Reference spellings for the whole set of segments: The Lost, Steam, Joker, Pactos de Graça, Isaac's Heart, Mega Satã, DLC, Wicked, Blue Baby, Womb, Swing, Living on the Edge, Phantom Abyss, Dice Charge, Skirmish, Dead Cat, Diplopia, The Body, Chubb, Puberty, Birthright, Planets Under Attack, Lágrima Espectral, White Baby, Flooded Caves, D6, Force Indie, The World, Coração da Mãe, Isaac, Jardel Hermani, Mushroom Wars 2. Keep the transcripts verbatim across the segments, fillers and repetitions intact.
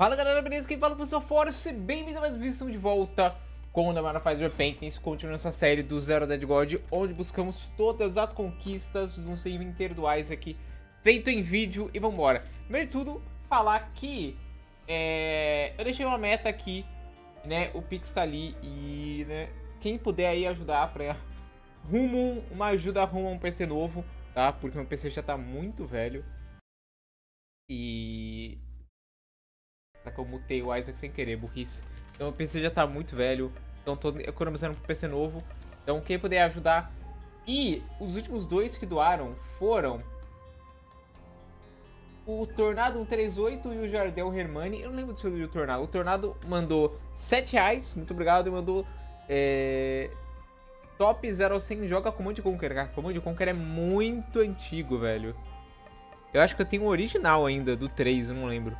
Fala galera, beleza? Quem fala com o seu Force, seja bem-vindo a mais um vídeo. Estamos de volta com o Namara Faz Repentance, continuando essa série do Zero Dead God, onde buscamos todas as conquistas de um save inteiro do Isaac, feito em vídeo, e vambora. Primeiro de tudo, falar que é, eu deixei uma meta aqui, né, o Pix tá ali e, né, quem puder aí ajudar pra rumo, uma ajuda rumo a um P C novo, tá, porque meu P C já tá muito velho e... Será que eu mutei o Isaac sem querer, burrice. Então o P C já tá muito velho, então tô economizando pro P C novo. Então quem puder ajudar. E os últimos dois que doaram foram o Tornado um três oito e o Jardel Hermani. Eu não lembro do seu do Tornado. O Tornado mandou sete reais, muito obrigado. E mandou é... Top zero a cem joga Comando de Conquer. Cara, Comando de Conquer é muito antigo, velho. Eu acho que eu tenho o original ainda, do três, eu não lembro.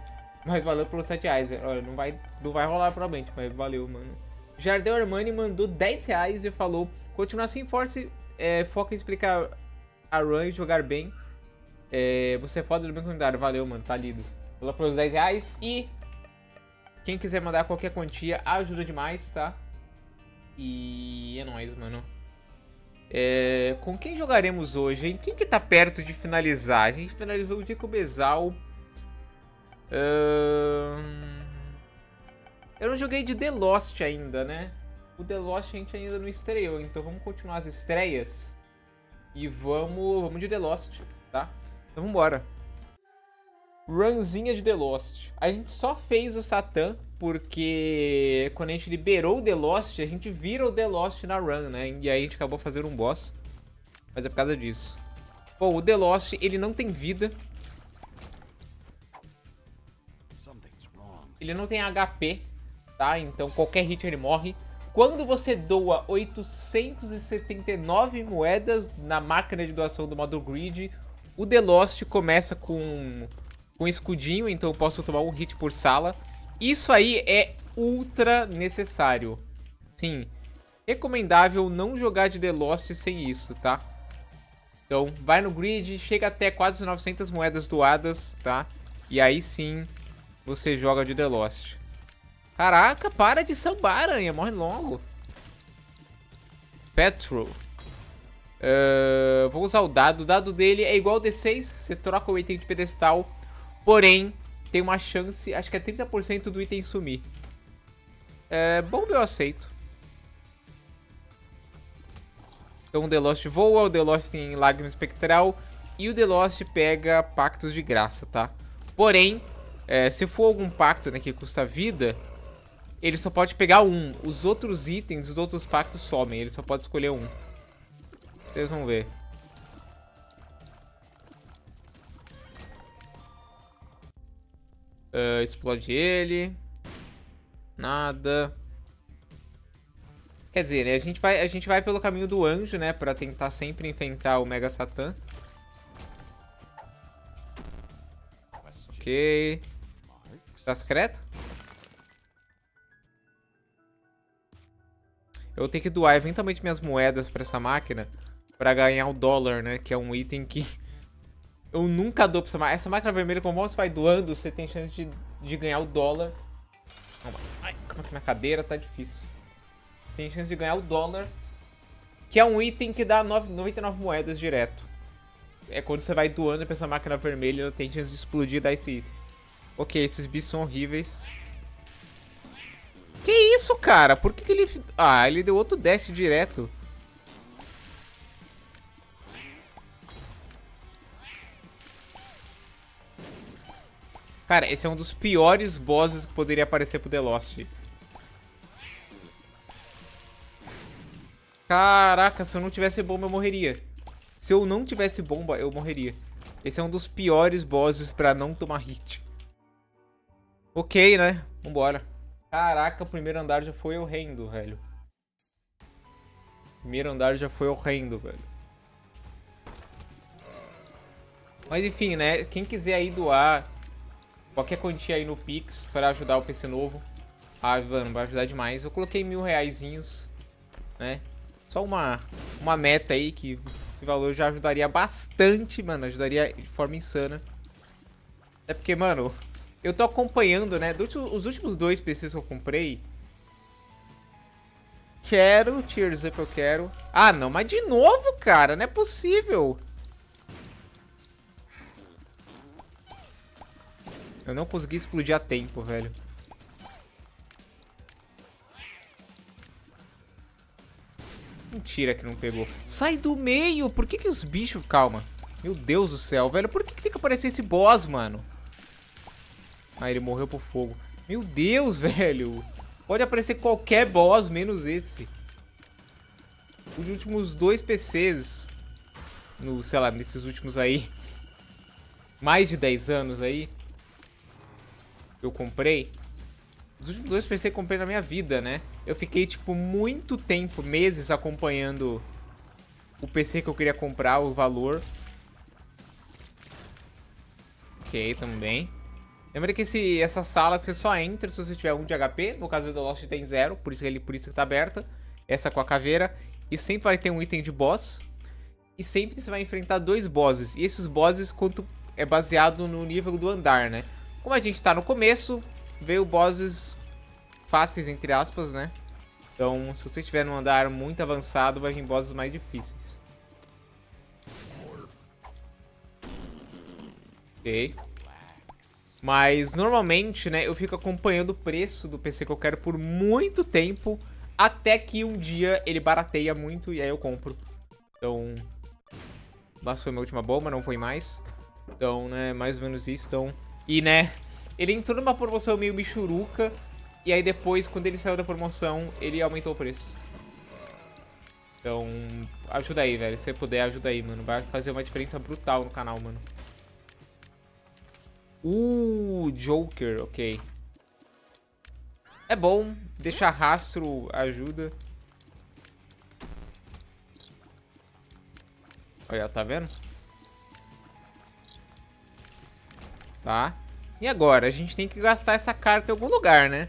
Mas valeu pelos sete reais, olha, não vai, não vai rolar provavelmente, mas valeu, mano. Jardel Hermani mandou dez reais e falou: continuar assim, Force, é, foca em explicar a run e jogar bem. É, você é foda do meu comentário, valeu, mano, tá lido. Valeu pelos dez reais e quem quiser mandar qualquer quantia ajuda demais, tá? E é nóis, mano. É, com quem jogaremos hoje, hein? Quem que tá perto de finalizar? A gente finalizou o Dico Besal. Um... Eu não joguei de The Lost ainda, né? O The Lost a gente ainda não estreou, então vamos continuar as estreias. E vamos, vamos de The Lost, tá? Então vambora. Runzinha de The Lost. A gente só fez o Satã porque quando a gente liberou o The Lost, a gente vira o The Lost na run, né? E aí a gente acabou fazendo um boss. Mas é por causa disso. Bom, o The Lost, ele não tem vida. Ele não tem H P, tá? Então qualquer hit ele morre. Quando você doa oitocentos e setenta e nove moedas na máquina de doação do modo grid, o The Lost começa com, com escudinho, então eu posso tomar um hit por sala. Isso aí é ultra necessário. Sim, recomendável não jogar de The Lost sem isso, tá? Então vai no grid, chega até quase novecentas moedas doadas, tá? E aí sim... você joga de The Lost. Caraca, para de sambar, aranha. Morre logo. Petro. Uh, vou usar o dado. O dado dele é igual ao D seis. Você troca o item de pedestal. Porém, tem uma chance... acho que é trinta por cento do item sumir. É, bom, eu aceito. Então o The Lost voa. O The Lost tem Lágrima Espectral. E o The Lost pega Pactos de Graça, tá? Porém... é, se for algum pacto, né, que custa vida, ele só pode pegar um. Os outros itens, os outros pactos somem. Ele só pode escolher um. Vocês vão ver. Uh, explode ele. Nada. Quer dizer, né, a gente vai, a gente vai pelo caminho do anjo, né, pra tentar sempre enfrentar o Mega Satã. Ok... tá secreto? Eu tenho que doar eventualmente minhas moedas pra essa máquina pra ganhar o dólar, né? Que é um item que eu nunca dou pra essa máquina. Essa máquina vermelha, como você vai doando, você tem chance de, de ganhar o dólar. Ai, como é que minha cadeira tá difícil. Você tem chance de ganhar o dólar, que é um item que dá noventa e nove moedas direto. É quando você vai doando pra essa máquina vermelha, tem chance de explodir e dar esse item. Ok, esses bichos são horríveis. Que isso, cara? Por que, que ele... ah, ele deu outro dash direto. Cara, esse é um dos piores bosses que poderia aparecer pro The Lost. Caraca, se eu não tivesse bomba, eu morreria. Se eu não tivesse bomba, eu morreria. Esse é um dos piores bosses pra não tomar hit. Ok, né? Vambora. Caraca, o primeiro andar já foi horrendo, velho. O primeiro andar já foi horrendo, velho. Mas enfim, né? Quem quiser aí doar qualquer quantia aí no Pix pra ajudar o P C novo. Ah, mano, vai ajudar demais. Eu coloquei mil reaisinhos, né? Só uma, uma meta aí que... esse valor já ajudaria bastante, mano. Ajudaria de forma insana. É porque, mano, Eu tô acompanhando, né? Os últimos dois P Cs que eu comprei. Quero. Tears Up eu quero. Ah, não. Mas de novo, cara. Não é possível. Eu não consegui explodir a tempo, velho. Mentira que não pegou. Sai do meio. Por que que os bichos... Calma. Meu Deus do céu, velho. Por que que tem que aparecer esse boss, mano? Ah, ele morreu por fogo. Meu Deus, velho. Pode aparecer qualquer boss, menos esse. Os últimos dois P Cs. No, sei lá, nesses últimos aí. Mais de dez anos aí. Eu comprei. Os últimos dois P Cs que comprei na minha vida, né? Eu fiquei, tipo, muito tempo, meses, acompanhando o P C que eu queria comprar, o valor. Ok, também. Lembra que esse, essa sala você só entra se você tiver um de H P. No caso do The Lost tem zero, por isso que ele por isso que tá aberta. Essa com a caveira. E sempre vai ter um item de boss. E sempre você vai enfrentar dois bosses. E esses bosses quanto é baseado no nível do andar, né? Como a gente tá no começo, veio bosses fáceis, entre aspas, né? Então, se você estiver num andar muito avançado, vai vir bosses mais difíceis. Ok. Mas, normalmente, né, eu fico acompanhando o preço do P C que eu quero por muito tempo, até que um dia ele barateia muito e aí eu compro. Então, nossa, foi minha última bomba, não foi mais. Então, né, mais ou menos isso, então... E, né, ele entrou numa promoção meio michuruca, e aí depois, quando ele saiu da promoção, ele aumentou o preço. Então, ajuda aí, velho. Se você puder, ajuda aí, mano. Vai fazer uma diferença brutal no canal, mano. Uh, Joker, ok. É bom, deixar rastro ajuda. Olha, tá vendo? Tá. E agora? A gente tem que gastar essa carta em algum lugar, né?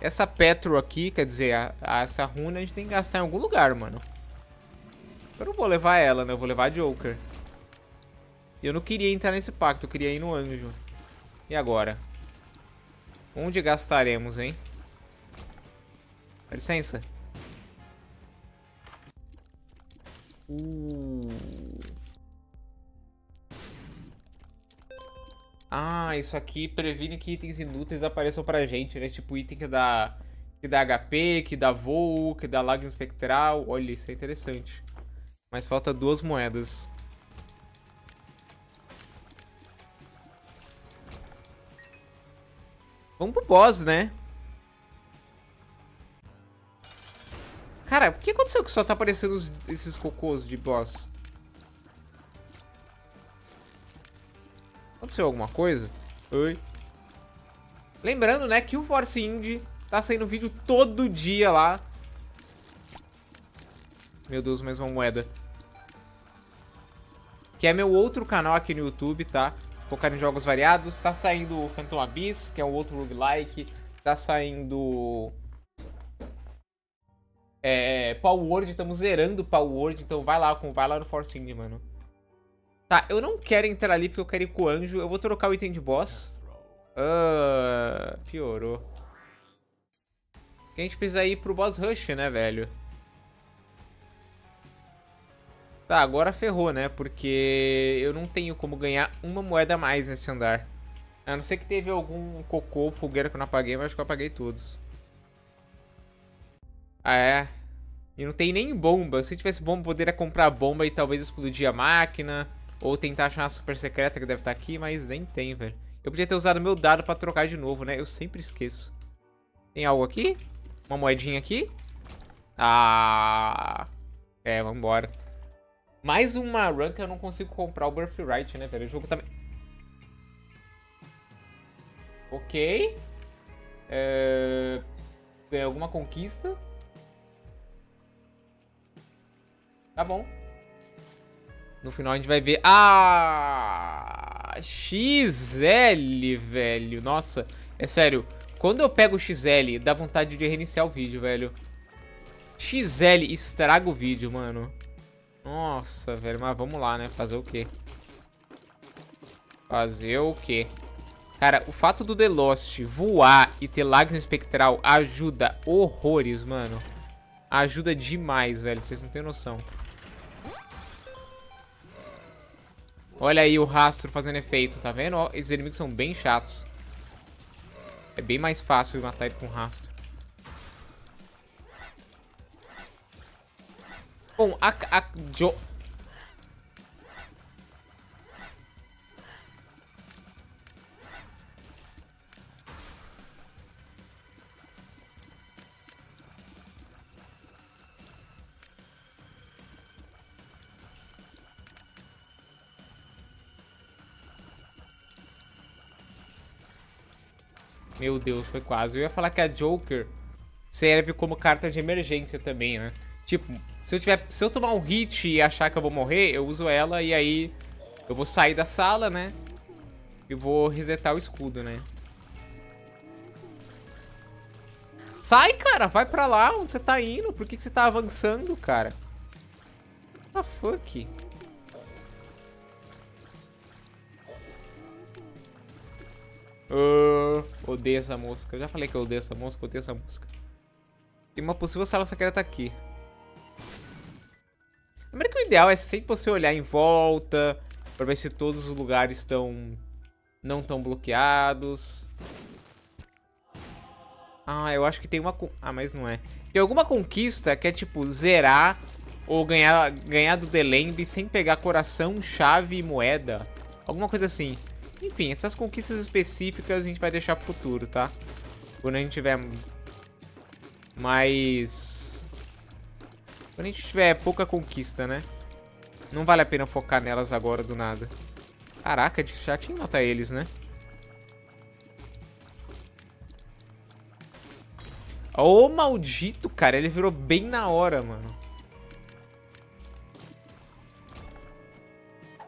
Essa Petro aqui, quer dizer, a, a, essa runa a gente tem que gastar em algum lugar, mano. Eu não vou levar ela, né? Eu vou levar a Joker. Eu não queria entrar nesse pacto, eu queria ir no anjo. E agora? Onde gastaremos, hein? Dá licença. Uh... Ah, isso aqui previne que itens inúteis apareçam pra gente, né? Tipo item que dá, que dá H P, que dá voo, que dá Lágrima Espectral. Olha, isso é interessante. Mas falta duas moedas. Vamos pro boss, né? Cara, o que aconteceu que só tá aparecendo os, esses cocôs de boss? Aconteceu alguma coisa? Oi. Lembrando, né, que o Force Indie tá saindo vídeo todo dia lá. Meu Deus, mais uma moeda. Que é meu outro canal aqui no YouTube, tá? Focar em jogos variados. Tá saindo o Phantom Abyss, que é um outro roguelike. Tá saindo... É... Palworld, estamos zerando Palworld. Então vai lá, vai lá no Force Indie, mano. Tá, eu não quero entrar ali porque eu quero ir com o anjo. Eu vou trocar o item de boss. Ah, piorou. Porque a gente precisa ir pro boss rush, né, velho? Tá, agora ferrou, né? Porque eu não tenho como ganhar uma moeda a mais nesse andar. A não ser que teve algum cocô, fogueira que eu não apaguei, mas acho que eu apaguei todos. Ah, é? E não tem nem bomba. Se tivesse bomba, eu poderia comprar bomba e talvez explodir a máquina. Ou tentar achar uma super secreta que deve estar aqui, mas nem tem, velho. Eu podia ter usado meu dado pra trocar de novo, né? Eu sempre esqueço. Tem algo aqui? Uma moedinha aqui? Ah... É, vambora. Mais uma run que eu não consigo comprar o Birthright, né, velho? O jogo também... Ok. É... Tem alguma conquista? Tá bom. No final a gente vai ver... Ah! X L, velho. Nossa, é sério. Quando eu pego o X L, dá vontade de reiniciar o vídeo, velho. X L estraga o vídeo, mano. Nossa, velho, mas vamos lá, né? Fazer o quê? Fazer o quê? Cara, o fato do The Lost voar e ter Lágrima Espectral ajuda horrores, mano. Ajuda demais, velho. Vocês não têm noção. Olha aí o rastro fazendo efeito, tá vendo? Ó, esses inimigos são bem chatos. É bem mais fácil matar ele com rastro. Bom, a... a jo... Meu Deus, foi quase. Eu ia falar que a Joker serve como carta de emergência também, né? Tipo, se eu tiver, se eu tomar um hit e achar que eu vou morrer, eu uso ela e aí eu vou sair da sala, né? E vou resetar o escudo, né? Sai, cara! Vai pra lá onde você tá indo. Por que que você tá avançando, cara? What the fuck? Uh, odeio essa música. Eu já falei que eu odeio essa música, odeio essa música. Tem uma possível sala secreta aqui. Lembra que o ideal é sempre você olhar em volta pra ver se todos os lugares estão... não estão bloqueados. Ah, eu acho que tem uma... ah, mas não é. Tem alguma conquista que é tipo zerar ou ganhar, ganhar do Delembe sem pegar coração, chave e moeda. Alguma coisa assim. Enfim, essas conquistas específicas a gente vai deixar pro futuro, tá? Quando a gente tiver mais... quando a gente tiver pouca conquista, né? Não vale a pena focar nelas agora do nada. Caraca, é chatinho matar eles, né? Ô, maldito, cara. Ele virou bem na hora, mano.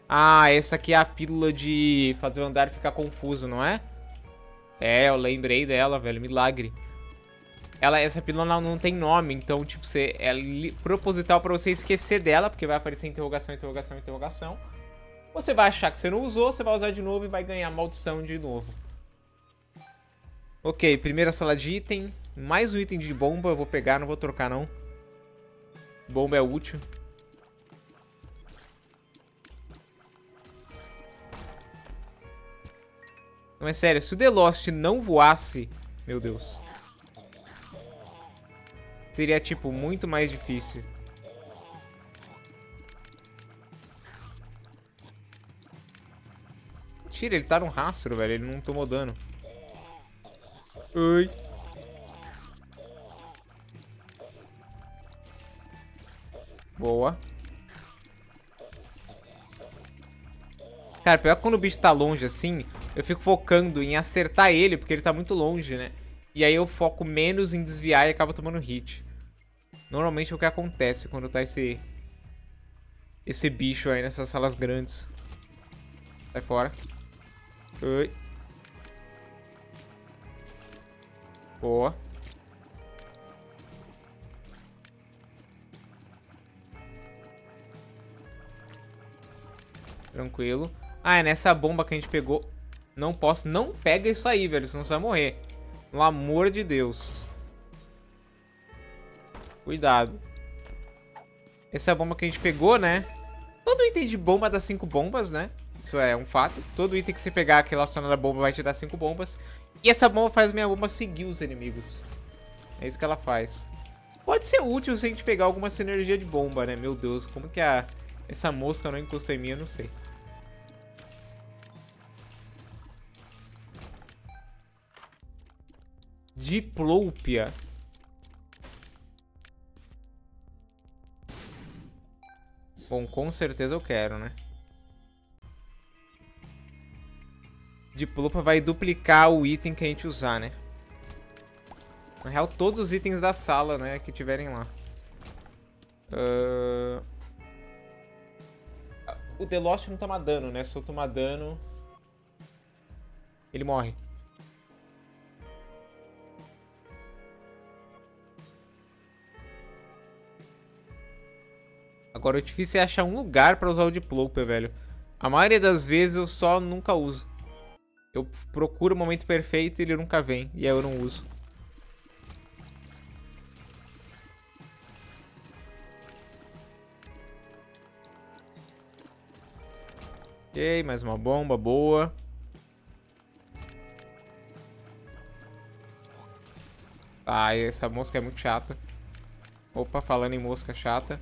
Ah, essa aqui é a pílula de fazer o andar ficar confuso, não é? É, eu lembrei dela, velho. Milagre. Ela, essa pílula ela não tem nome, então, tipo, você, é proposital pra você esquecer dela, porque vai aparecer interrogação, interrogação, interrogação. Você vai achar que você não usou, você vai usar de novo e vai ganhar maldição de novo. Ok, primeira sala de item. Mais um item de bomba, eu vou pegar, não vou trocar, não. Bomba é útil. Não, é sério, se o The Lost não voasse, meu Deus, seria, tipo, muito mais difícil. Tira, ele tá num rastro, velho, ele não tomou dano. Ui. Boa. Cara, pior que quando o bicho tá longe assim... eu fico focando em acertar ele, porque ele tá muito longe, né? E aí eu foco menos em desviar e acaba tomando hit. Normalmente é o que acontece quando tá esse... esse bicho aí nessas salas grandes. Sai fora. Ui. Boa. Tranquilo. Ah, é nessa bomba que a gente pegou... não posso. Não pega isso aí, velho. Senão você vai morrer. Pelo amor de Deus. Cuidado. Essa é a bomba que a gente pegou, né? Todo item de bomba dá cinco bombas, né? Isso é um fato. Todo item que você pegar aqui relacionado à bomba vai te dar cinco bombas. E essa bomba faz minha bomba seguir os inimigos. É isso que ela faz. Pode ser útil se a gente pegar alguma sinergia de bomba, né? Meu Deus, como que a... essa mosca não encostou em mim, eu não sei. Diplopia. Bom, com certeza eu quero, né? Diplopia vai duplicar o item que a gente usar, né? Na real, todos os itens da sala, né? Que tiverem lá. Uh... O The Lost não toma dano, né? Se eu tomar dano... ele morre. Agora, o difícil é achar um lugar pra usar o Diplopia, velho. A maioria das vezes eu só nunca uso. Eu procuro o momento perfeito e ele nunca vem. E aí eu não uso. Ok, mais uma bomba boa. Ai, ah, essa mosca é muito chata. Opa, falando em mosca chata.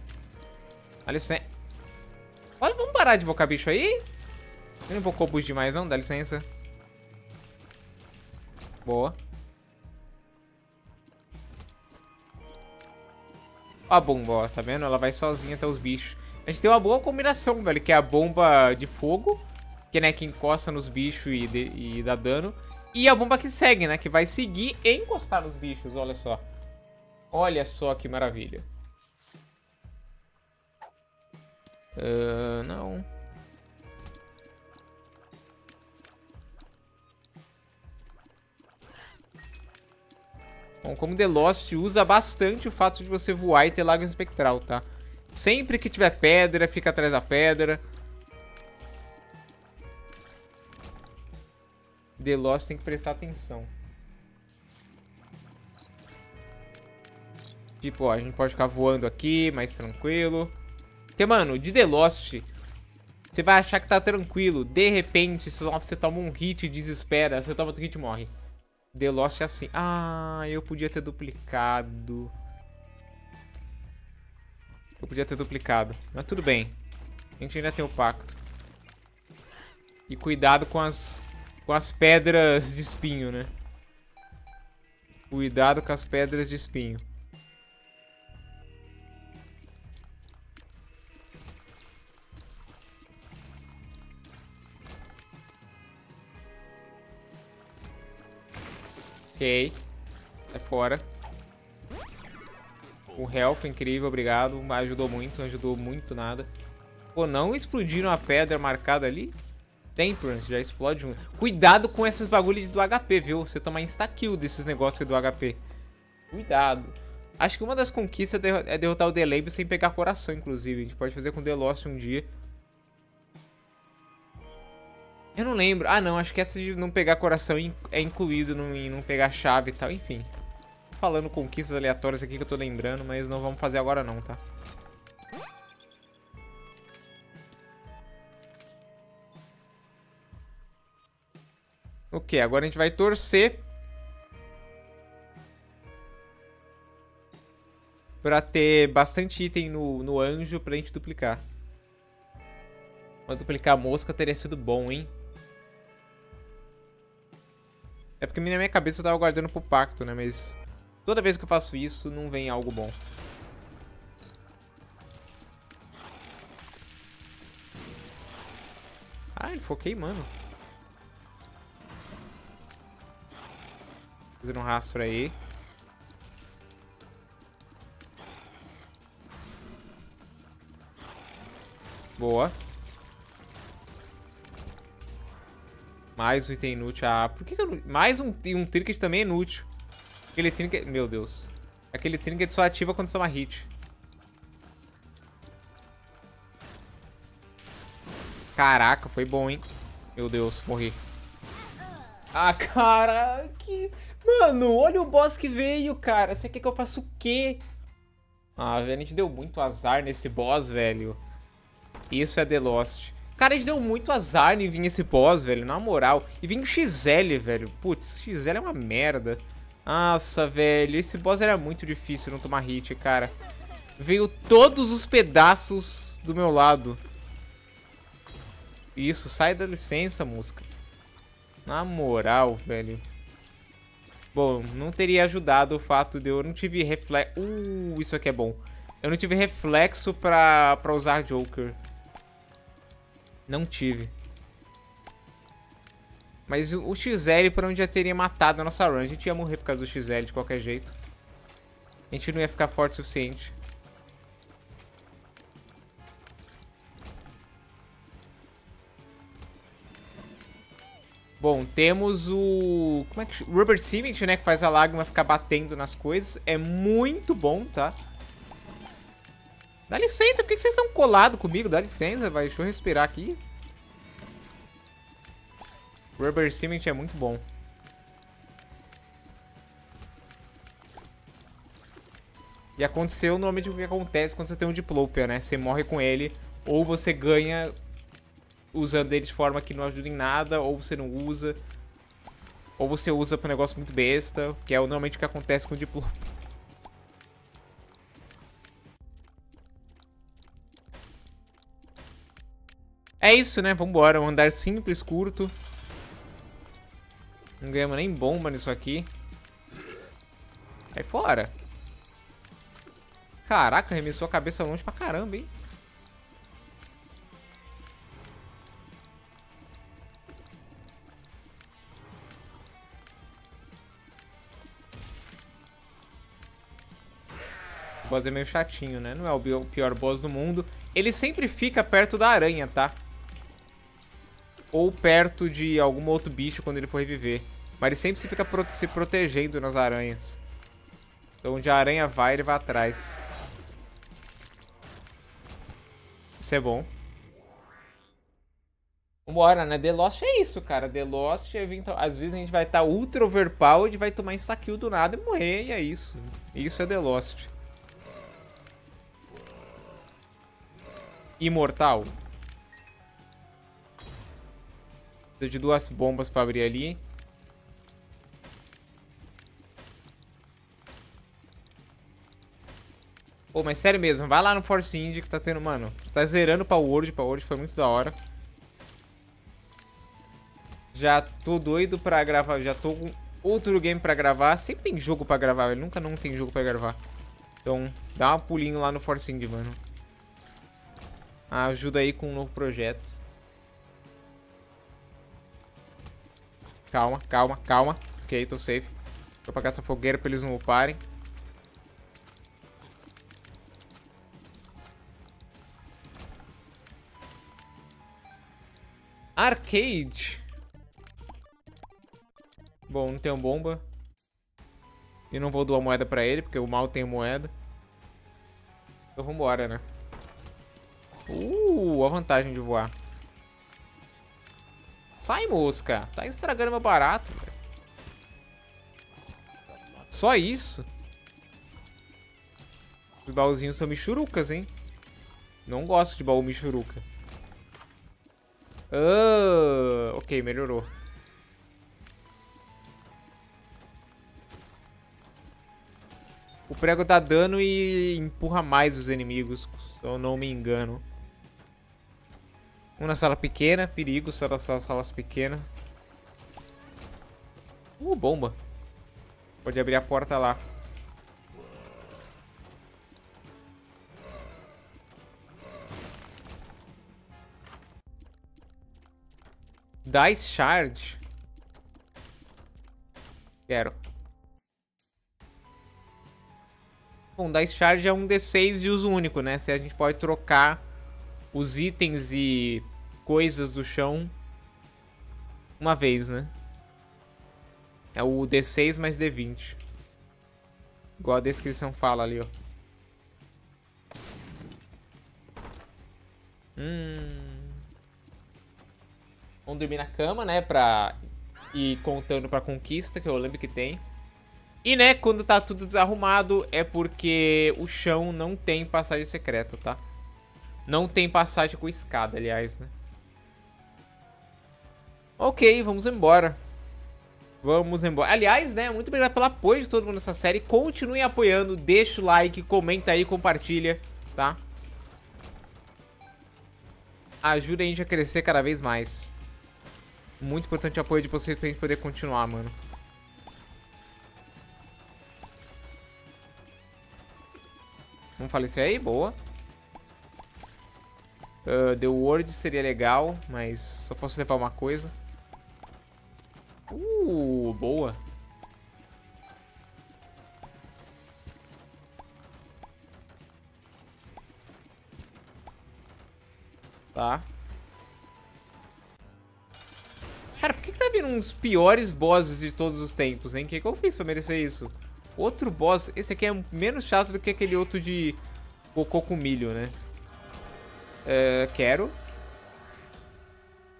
Dá licença. Olha, vamos parar de invocar bicho aí? Ele não invocou bus demais não, dá licença. Boa. Ó a bomba, ó, tá vendo? Ela vai sozinha até os bichos. A gente tem uma boa combinação, velho, que é a bomba de fogo, que, né, que encosta nos bichos e, de, e dá dano. E a bomba que segue, né, que vai seguir e encostar nos bichos, olha só. Olha só que maravilha. Uh, não. Bom, como The Lost usa bastante o fato de você voar e ter Lágrima Espectral, tá? Sempre que tiver pedra, fica atrás da pedra. The Lost tem que prestar atenção. Tipo, ó, a gente pode ficar voando aqui, mais tranquilo. Porque, mano, de The Lost, você vai achar que tá tranquilo. De repente, você toma um hit e desespera. Você toma outro hit e morre. The Lost é assim. Ah, eu podia ter duplicado. Eu podia ter duplicado. Mas tudo bem. A gente ainda tem o pacto. E cuidado com as... com as pedras de espinho, né? Cuidado com as pedras de espinho. Ok. Sai fora. O health incrível, obrigado. Ajudou muito, não ajudou muito nada. Pô, não explodiram a pedra marcada ali? Temperance, já explode um. Cuidado com esses bagulhos do H P, viu? Você toma insta-kill desses negócios aqui do H P. Cuidado. Acho que uma das conquistas é derrotar o The Lab sem pegar coração, inclusive. A gente pode fazer com o The Lost um dia. Eu não lembro. Ah, não. Acho que essa de não pegar coração é incluído no, em não pegar chave e tal. Enfim. Tô falando conquistas aleatórias aqui que eu tô lembrando, mas não vamos fazer agora não, tá? Ok, agora a gente vai torcer pra ter bastante item no, no anjo pra gente duplicar. Mas duplicar a mosca teria sido bom, hein? É porque na minha cabeça eu tava guardando pro pacto, né? Mas toda vez que eu faço isso, não vem algo bom. Ah, ele foquei, mano. Fazendo um rastro aí. Boa. Mais um item inútil. Ah, por que, que eu não... Mais um, um trinket também é inútil. Aquele trinket... Meu Deus. Aquele trinket só ativa quando toma hit. Caraca, foi bom, hein? Meu Deus, morri. Ah, cara, que... Mano, olha o boss que veio, cara. Você quer que eu faça o quê? Ah, velho, a gente deu muito azar nesse boss, velho. Isso é The Lost. Cara, a gente deu muito azar em vir esse boss, velho, na moral. E vim X L, velho. Putz, X L é uma merda. Nossa, velho, esse boss era muito difícil não tomar hit, cara. Veio todos os pedaços do meu lado. Isso, sai da licença, música. Na moral, velho. Bom, não teria ajudado o fato de eu não tive reflexo... Uh, isso aqui é bom. Eu não tive reflexo pra, pra usar Joker. Não tive. Mas o, o X L por onde já teria matado a nossa run. A gente ia morrer por causa do X L de qualquer jeito. A gente não ia ficar forte o suficiente. Bom, temos o... Como é que chama? Rubber Cement, né? Que faz a lágrima ficar batendo nas coisas. É muito bom, tá? Dá licença, por que vocês estão colados comigo? Dá licença, vai. Deixa eu respirar aqui. Rubber Cement é muito bom. E aconteceu normalmente o que acontece quando você tem um Diplopia, né? Você morre com ele, ou você ganha usando ele de forma que não ajuda em nada, ou você não usa, ou você usa para um negócio muito besta, que é normalmente o que acontece com o Diplopia. É isso, né? Vambora, um andar simples, curto. Não ganhamos nem bomba nisso aqui. Sai fora. Caraca, arremessou a cabeça longe pra caramba, hein? O boss é meio chatinho, né? Não é o pior boss do mundo. Ele sempre fica perto da aranha, tá? Ou perto de algum outro bicho quando ele for reviver. Mas ele sempre se fica pro- se protegendo nas aranhas. Então onde a aranha vai, ele vai atrás. Isso é bom. Vambora, né? The Lost é isso, cara. The Lost, às vezes a gente vai estar tá ultra overpowered, vai tomar insta-kill do nada e morrer, e é isso. Isso é The Lost. Imortal. Preciso de duas bombas pra abrir ali. Pô, mas sério mesmo, vai lá no Force Indie que tá tendo, mano. Tá zerando pra Palworld, pra Palworld foi muito da hora. Já tô doido pra gravar, já tô com outro game pra gravar. Sempre tem jogo pra gravar, velho. Nunca não tem jogo pra gravar. Então, dá um pulinho lá no Force Indie, mano. Ajuda aí com um novo projeto. Calma, calma, calma. Ok, tô safe. Vou apagar essa fogueira pra eles não uparem. Arcade. Bom, não tenho bomba. E não vou doar moeda pra ele, porque o mal tem moeda. Então vambora, né? Uh, a vantagem de voar. Sai, mosca. Tá estragando meu barato, velho. Só isso? Os baúzinhos são michurucas, hein? Não gosto de baú michuruca. Oh, ok, melhorou. O prego dá dano e empurra mais os inimigos, se eu não me engano. Uma sala pequena, perigo, sala, sala, salas pequenas. Uh, bomba. Pode abrir a porta lá. Dice Charge. Quero. Bom, Dice Charge é um D seis de uso único, né? Se a gente pode trocar os itens e coisas do chão uma vez, né? É o D seis mais D vinte. Igual a descrição fala ali, ó. Hum... Vamos dormir na cama, né, pra ir contando pra conquista, que eu lembro que tem. E, né, quando tá tudo desarrumado, é porque o chão não tem passagem secreta, tá? Não tem passagem com escada, aliás, né? Ok, vamos embora. Vamos embora. Aliás, né, muito obrigado pelo apoio de todo mundo nessa série. Continuem apoiando, deixa o like, comenta aí, compartilha, tá? Ajuda a gente a crescer cada vez mais. Muito importante o apoio de vocês pra gente poder continuar, mano. Vamos falecer aí, boa. Uh, The World seria legal, mas só posso levar uma coisa. Uh, boa. Tá. Cara, por que, que tá vindo uns piores bosses de todos os tempos, hein? O que, que eu fiz pra merecer isso? Outro boss... Esse aqui é menos chato do que aquele outro de cocô com milho, né? Uh, quero.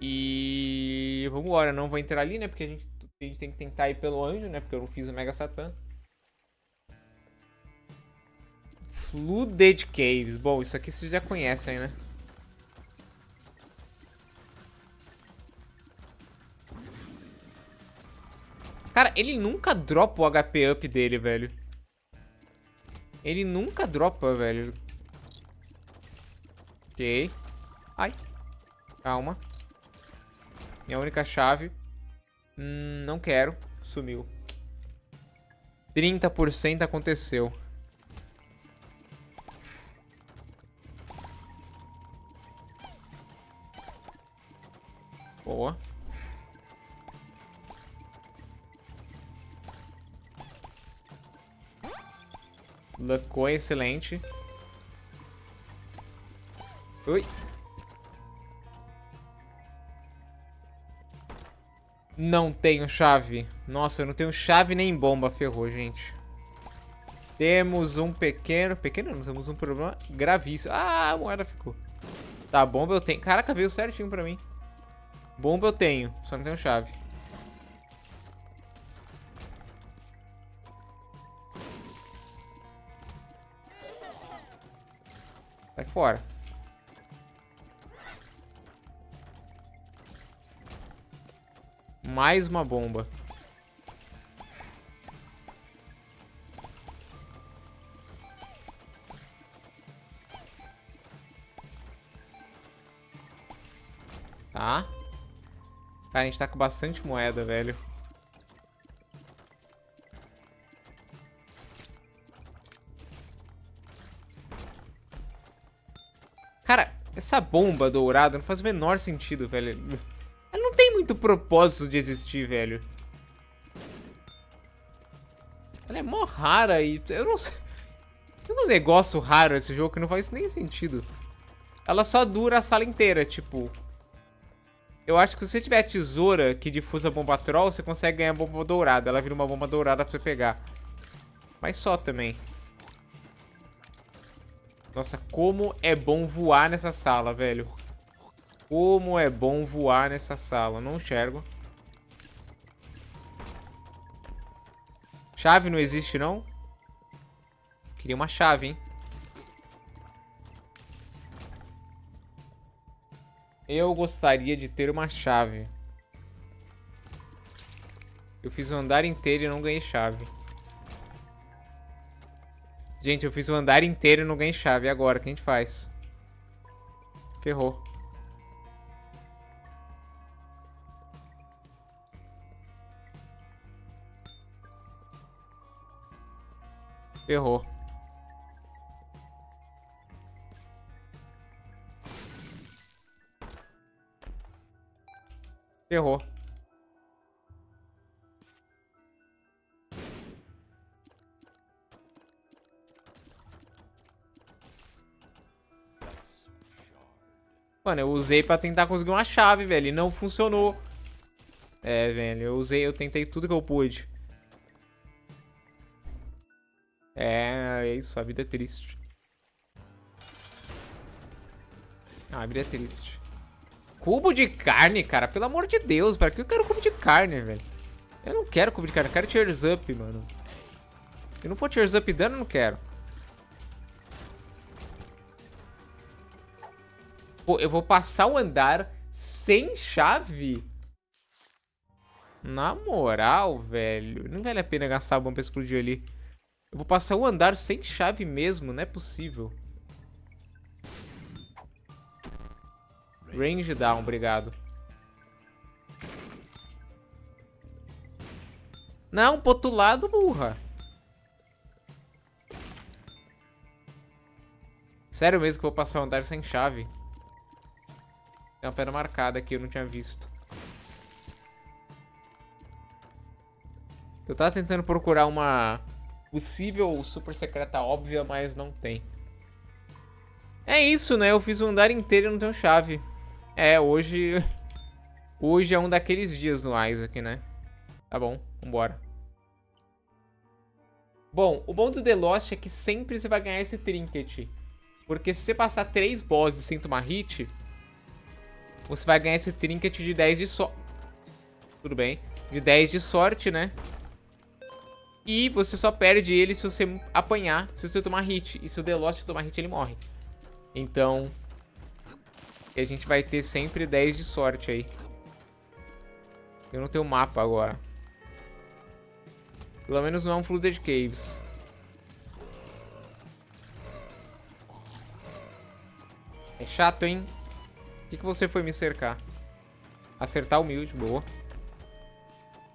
E vamos embora, não vou entrar ali, né? Porque a gente, a gente tem que tentar ir pelo anjo, né? Porque eu não fiz o Mega Satã. Flooded Caves. Bom, isso aqui vocês já conhecem, né? Cara, ele nunca dropa o H P up dele, velho. Ele nunca dropa, velho. Ok. Ai. Calma. Minha única chave. Hum, não quero. Sumiu. trinta por cento aconteceu. Boa. Lucou, excelente. Ui. Não tenho chave. Nossa, eu não tenho chave nem bomba. Ferrou, gente. Temos um pequeno... Pequeno não, temos um problema gravíssimo. Ah, a moeda ficou. Tá, bomba eu tenho. Caraca, veio certinho pra mim. Bomba eu tenho, só não tenho chave. Sai fora. Mais uma bomba. Tá. Cara, a gente tá com bastante moeda, velho. Cara, essa bomba dourada não faz o menor sentido, velho. Ela não tem muito propósito de existir, velho. Ela é mó rara e... Eu não sei... Tem um negócio raro nesse jogo que não faz nem sentido. Ela só dura a sala inteira, tipo... Eu acho que se você tiver a tesoura que difusa a bomba troll, você consegue ganhar a bomba dourada. Ela vira uma bomba dourada pra você pegar. Mas só também. Nossa, como é bom voar nessa sala, velho. Como é bom voar nessa sala. Não enxergo. Chave não existe, não? Queria uma chave, hein? Eu gostaria de ter uma chave. Eu fiz o andar inteiro e não ganhei chave. Gente, eu fiz o andar inteiro e não ganhei chave. E agora, o que a gente faz? Ferrou. Ferrou. Errou. Mano, eu usei pra tentar conseguir uma chave, velho, e não funcionou. É, velho, eu usei, eu tentei tudo que eu pude. É, é isso, a vida é triste. Ah, a vida é triste. Cubo de carne, cara. Pelo amor de Deus, para que eu quero cubo de carne, velho? Eu não quero cubo de carne, eu quero tears up, mano. Se não for tears up dano, eu não quero. Pô, eu vou passar o andar sem chave? Na moral, velho. Não vale a pena gastar a bomba pra explodir ali. Eu vou passar o andar sem chave mesmo, não é possível. Range down, obrigado. Não, pro outro lado, burra. Sério mesmo que eu vou passar o andar sem chave? Tem uma pedra marcada aqui, eu não tinha visto. Eu tava tentando procurar uma possível super secreta óbvia, mas não tem. É isso, né? Eu fiz o andar inteiro e não tenho chave. É, hoje... Hoje é um daqueles dias no Isaac, né? Tá bom, vambora. Bom, o bom do The Lost é que sempre você vai ganhar esse trinket. Porque se você passar três bosses sem tomar hit, Você vai ganhar esse trinket de dez de sorte. Tudo bem. De dez de sorte, né? E você só perde ele se você apanhar, se você tomar hit. E se o The Lost tomar hit, ele morre. Então... a gente vai ter sempre dez de sorte aí. Eu não tenho mapa agora. Pelo menos não é um Flooded Caves. É chato, hein? Por que, que você foi me cercar? Acertar humilde, boa.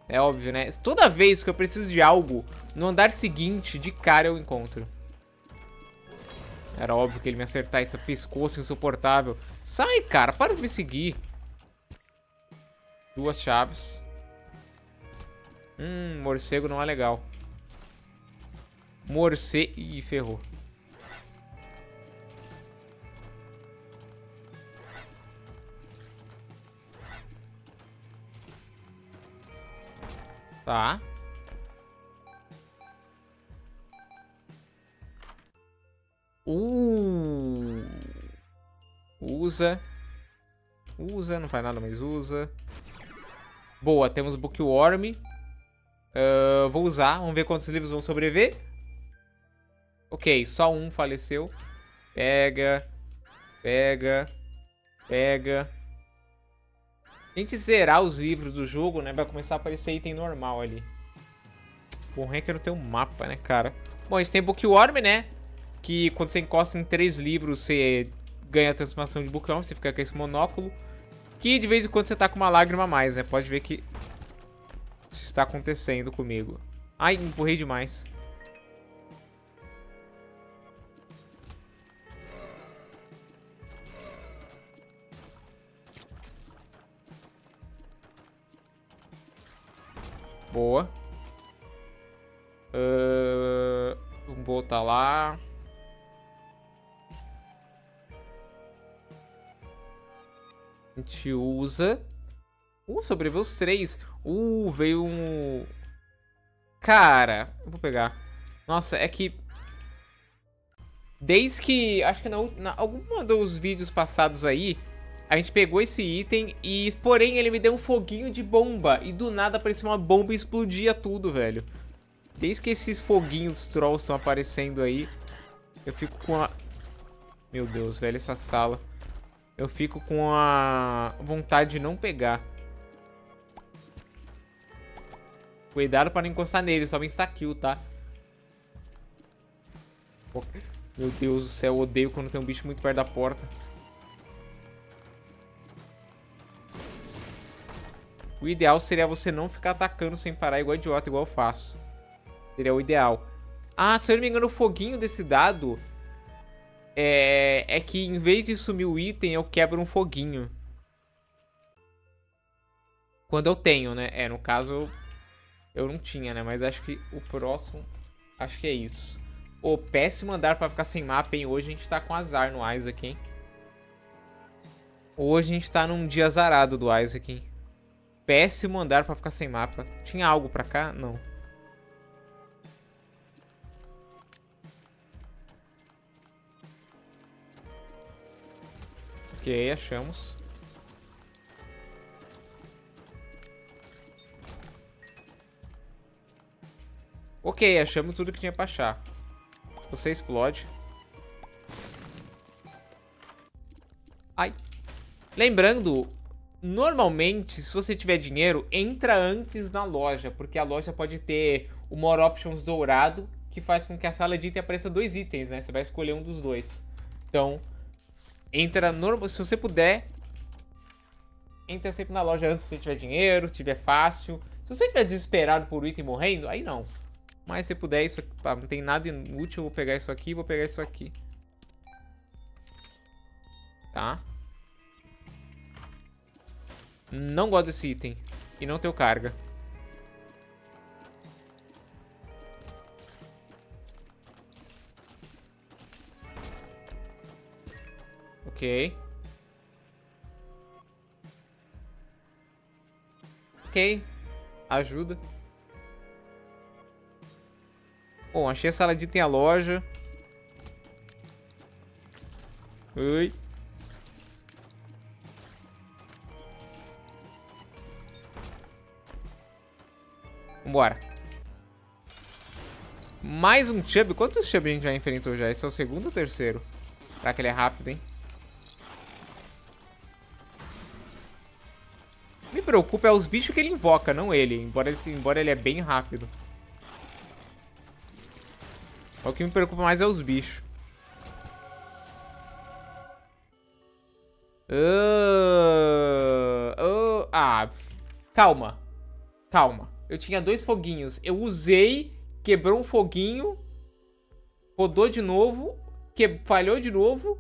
É óbvio, né? Toda vez que eu preciso de algo, no andar seguinte, de cara eu encontro. Era óbvio que ele me acertar esse pescoço insuportável. Sai, cara. Para de me seguir. Duas chaves. Hum, morcego não é legal. Morcego... Ih, ferrou. Tá. Uh. Usa. Usa, não faz nada, mas usa. Boa, temos Bookworm. uh, Vou usar, vamos ver quantos livros vão sobreviver. Ok, só um faleceu. Pega. Pega. Pega. A gente zerar os livros do jogo, né? Vai começar a aparecer item normal ali. O ruim é que eu não tenho um mapa, né, cara? Bom, a gente tem Bookworm, né? Que quando você encosta em três livros, você ganha a transformação de Bookworm. Você fica com esse monóculo. Que de vez em quando você tá com uma lágrima a mais, né? Pode ver que isso está acontecendo comigo. Ai, empurrei demais. Boa. Uh, vamos voltar lá. A gente usa. Uh, sobreviveu os três. Uh, veio um... Cara, eu vou pegar. Nossa, é que... Desde que... Acho que na, na alguma dos vídeos passados aí... A gente pegou esse item e, porém, ele me deu um foguinho de bomba. E do nada apareceu uma bomba e explodia tudo, velho. Desde que esses foguinhos trolls estão aparecendo aí, eu fico com a... Meu Deus, velho, essa sala. Eu fico com a vontade de não pegar. Cuidado pra não encostar nele, só vem stakill, tá? Meu Deus do céu, eu odeio quando tem um bicho muito perto da porta. O ideal seria você não ficar atacando sem parar igual idiota, igual eu faço. Seria o ideal. Ah, se eu não me engano, o foguinho desse dado é, é que em vez de sumir o item, eu quebro um foguinho. Quando eu tenho, né? É, no caso, eu não tinha, né? Mas acho que o próximo... Acho que é isso. Ô, péssimo andar pra ficar sem mapa, hein? Hoje a gente tá com azar no Isaac, hein? Hoje a gente tá num dia azarado do Isaac, hein? Péssimo andar pra ficar sem mapa. Tinha algo pra cá? Não. Ok, achamos. Ok, achamos tudo que tinha pra achar. Você explode. Ai. Lembrando... Normalmente, se você tiver dinheiro, entra antes na loja, porque a loja pode ter o More Options dourado, que faz com que a sala de item apareça dois itens, né? Você vai escolher um dos dois. Então, entra normal, se você puder, entra sempre na loja antes se você tiver dinheiro, se tiver fácil. Se você estiver desesperado por item morrendo, aí não. Mas se puder, isso aqui, pá, não tem nada inútil, eu vou pegar isso aqui, vou pegar isso aqui. Tá? Não gosto desse item. E não tenho carga. Ok. Ok. Ajuda. Bom, achei a sala de item, a loja. Ui. Vambora. Mais um Chubb. Quantos Chubb a gente já enfrentou já? Esse é o segundo ou terceiro? Será que ele é rápido, hein? Me preocupa é os bichos que ele invoca, não ele. Embora ele, embora ele é bem rápido. O que me preocupa mais é os bichos. Uh, uh, ah, calma. Calma. Eu tinha dois foguinhos. Eu usei, quebrou um foguinho, rodou de novo, que falhou de novo,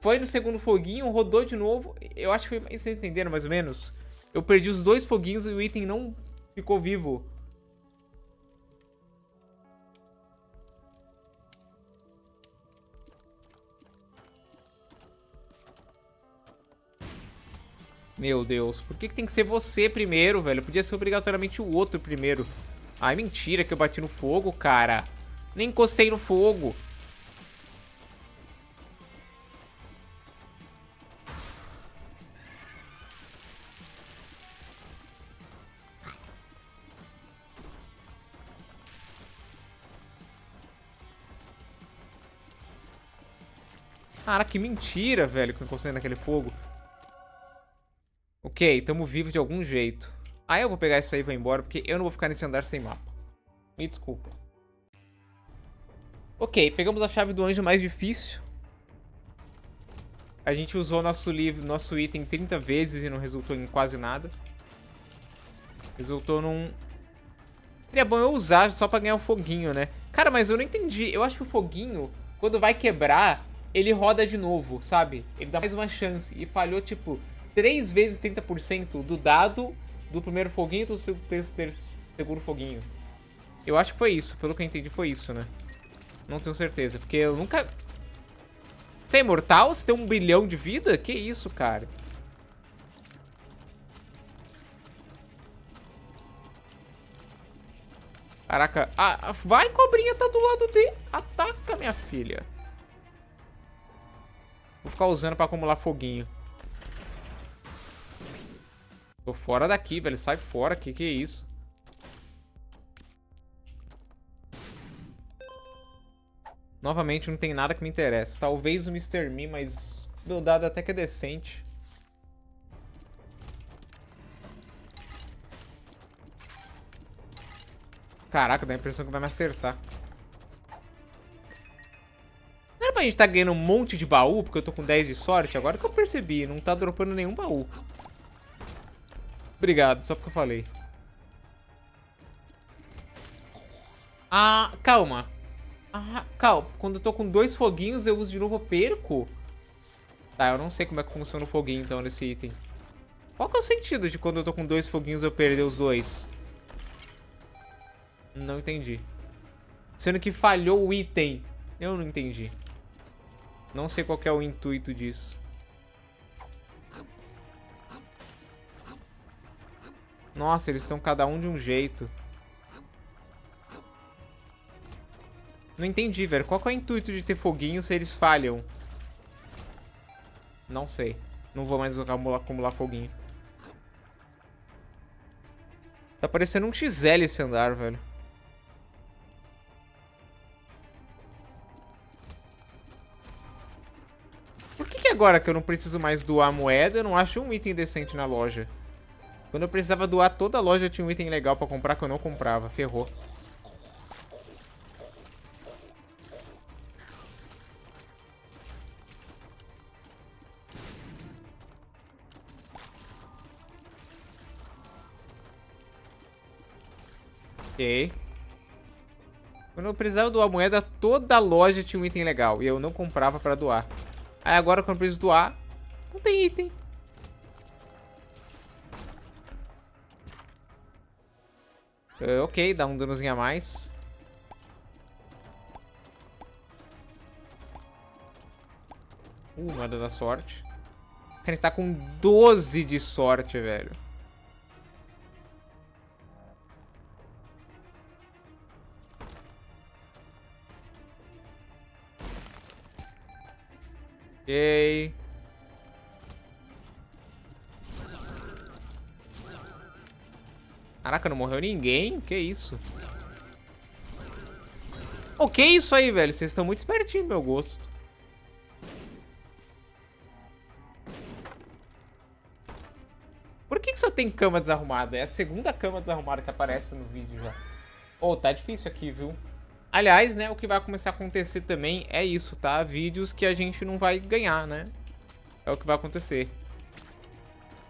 foi no segundo foguinho, rodou de novo. Eu acho que foi... Vocês entenderam mais ou menos? Eu perdi os dois foguinhos e o item não ficou vivo. Meu Deus, por que que tem que ser você primeiro, velho? Podia ser obrigatoriamente o outro primeiro. Ai, mentira que eu bati no fogo, cara. Nem encostei no fogo. Cara, que mentira, velho, que eu encostei naquele fogo. Ok, tamo vivo de algum jeito. Ah, eu vou pegar isso aí e vou embora, porque eu não vou ficar nesse andar sem mapa. Me desculpa. Ok, pegamos a chave do anjo mais difícil. A gente usou nosso livro, nosso item trinta vezes e não resultou em quase nada. Resultou num... Seria bom eu usar só pra ganhar um foguinho, né? Cara, mas eu não entendi. Eu acho que o foguinho, quando vai quebrar, ele roda de novo, sabe? Ele dá mais uma chance e falhou, tipo... três vezes trinta por cento do dado do primeiro foguinho e do segundo foguinho. Eu acho que foi isso. Pelo que eu entendi, foi isso, né? Não tenho certeza, porque eu nunca... Você é imortal? Você tem um bilhão de vida? Que isso, cara? Caraca. Ah, vai, cobrinha, tá do lado dele. Ataca, minha filha. Vou ficar usando pra acumular foguinho. Tô fora daqui, velho. Sai fora. Que que é isso? Novamente, não tem nada que me interessa. Talvez o mister Me, mas meu dado até que é decente. Caraca, dá a impressão que vai me acertar. Não era pra gente tá ganhando um monte de baú, porque eu tô com dez de sorte? Agora que eu percebi, não tá dropando nenhum baú. Obrigado, só porque eu falei. Ah, calma. Ah, calma. Quando eu tô com dois foguinhos, eu uso de novo, eu perco? Tá, eu não sei como é que funciona o foguinho, então, nesse item. Qual que é o sentido de quando eu tô com dois foguinhos, eu perder os dois? Não entendi. Sendo que falhou o item. Eu não entendi. Não sei qual que é o intuito disso. Nossa, eles estão cada um de um jeito. Não entendi, velho. Qual que é o intuito de ter foguinho se eles falham? Não sei. Não vou mais acumular, acumular foguinho. Tá parecendo um X L esse andar, velho. Por que que agora que eu não preciso mais doar moeda, eu não acho um item decente na loja? Quando eu precisava doar toda a loja, tinha um item legal pra comprar que eu não comprava. Ferrou. Ok. Quando eu precisava doar moeda, toda a loja tinha um item legal. E eu não comprava pra doar. Aí agora, quando eu preciso doar, não tem item. Uh, ok, dá um danozinho a mais. Uh, nada da sorte. A gente tá com doze de sorte, velho. Ok. Caraca, não morreu ninguém. Que isso? O que é isso aí, velho? Vocês estão muito espertinhos, meu gosto. Por que que só tem cama desarrumada? É a segunda cama desarrumada que aparece no vídeo já. Oh, tá difícil aqui, viu? Aliás, né, o que vai começar a acontecer também é isso, tá? Vídeos que a gente não vai ganhar, né? É o que vai acontecer.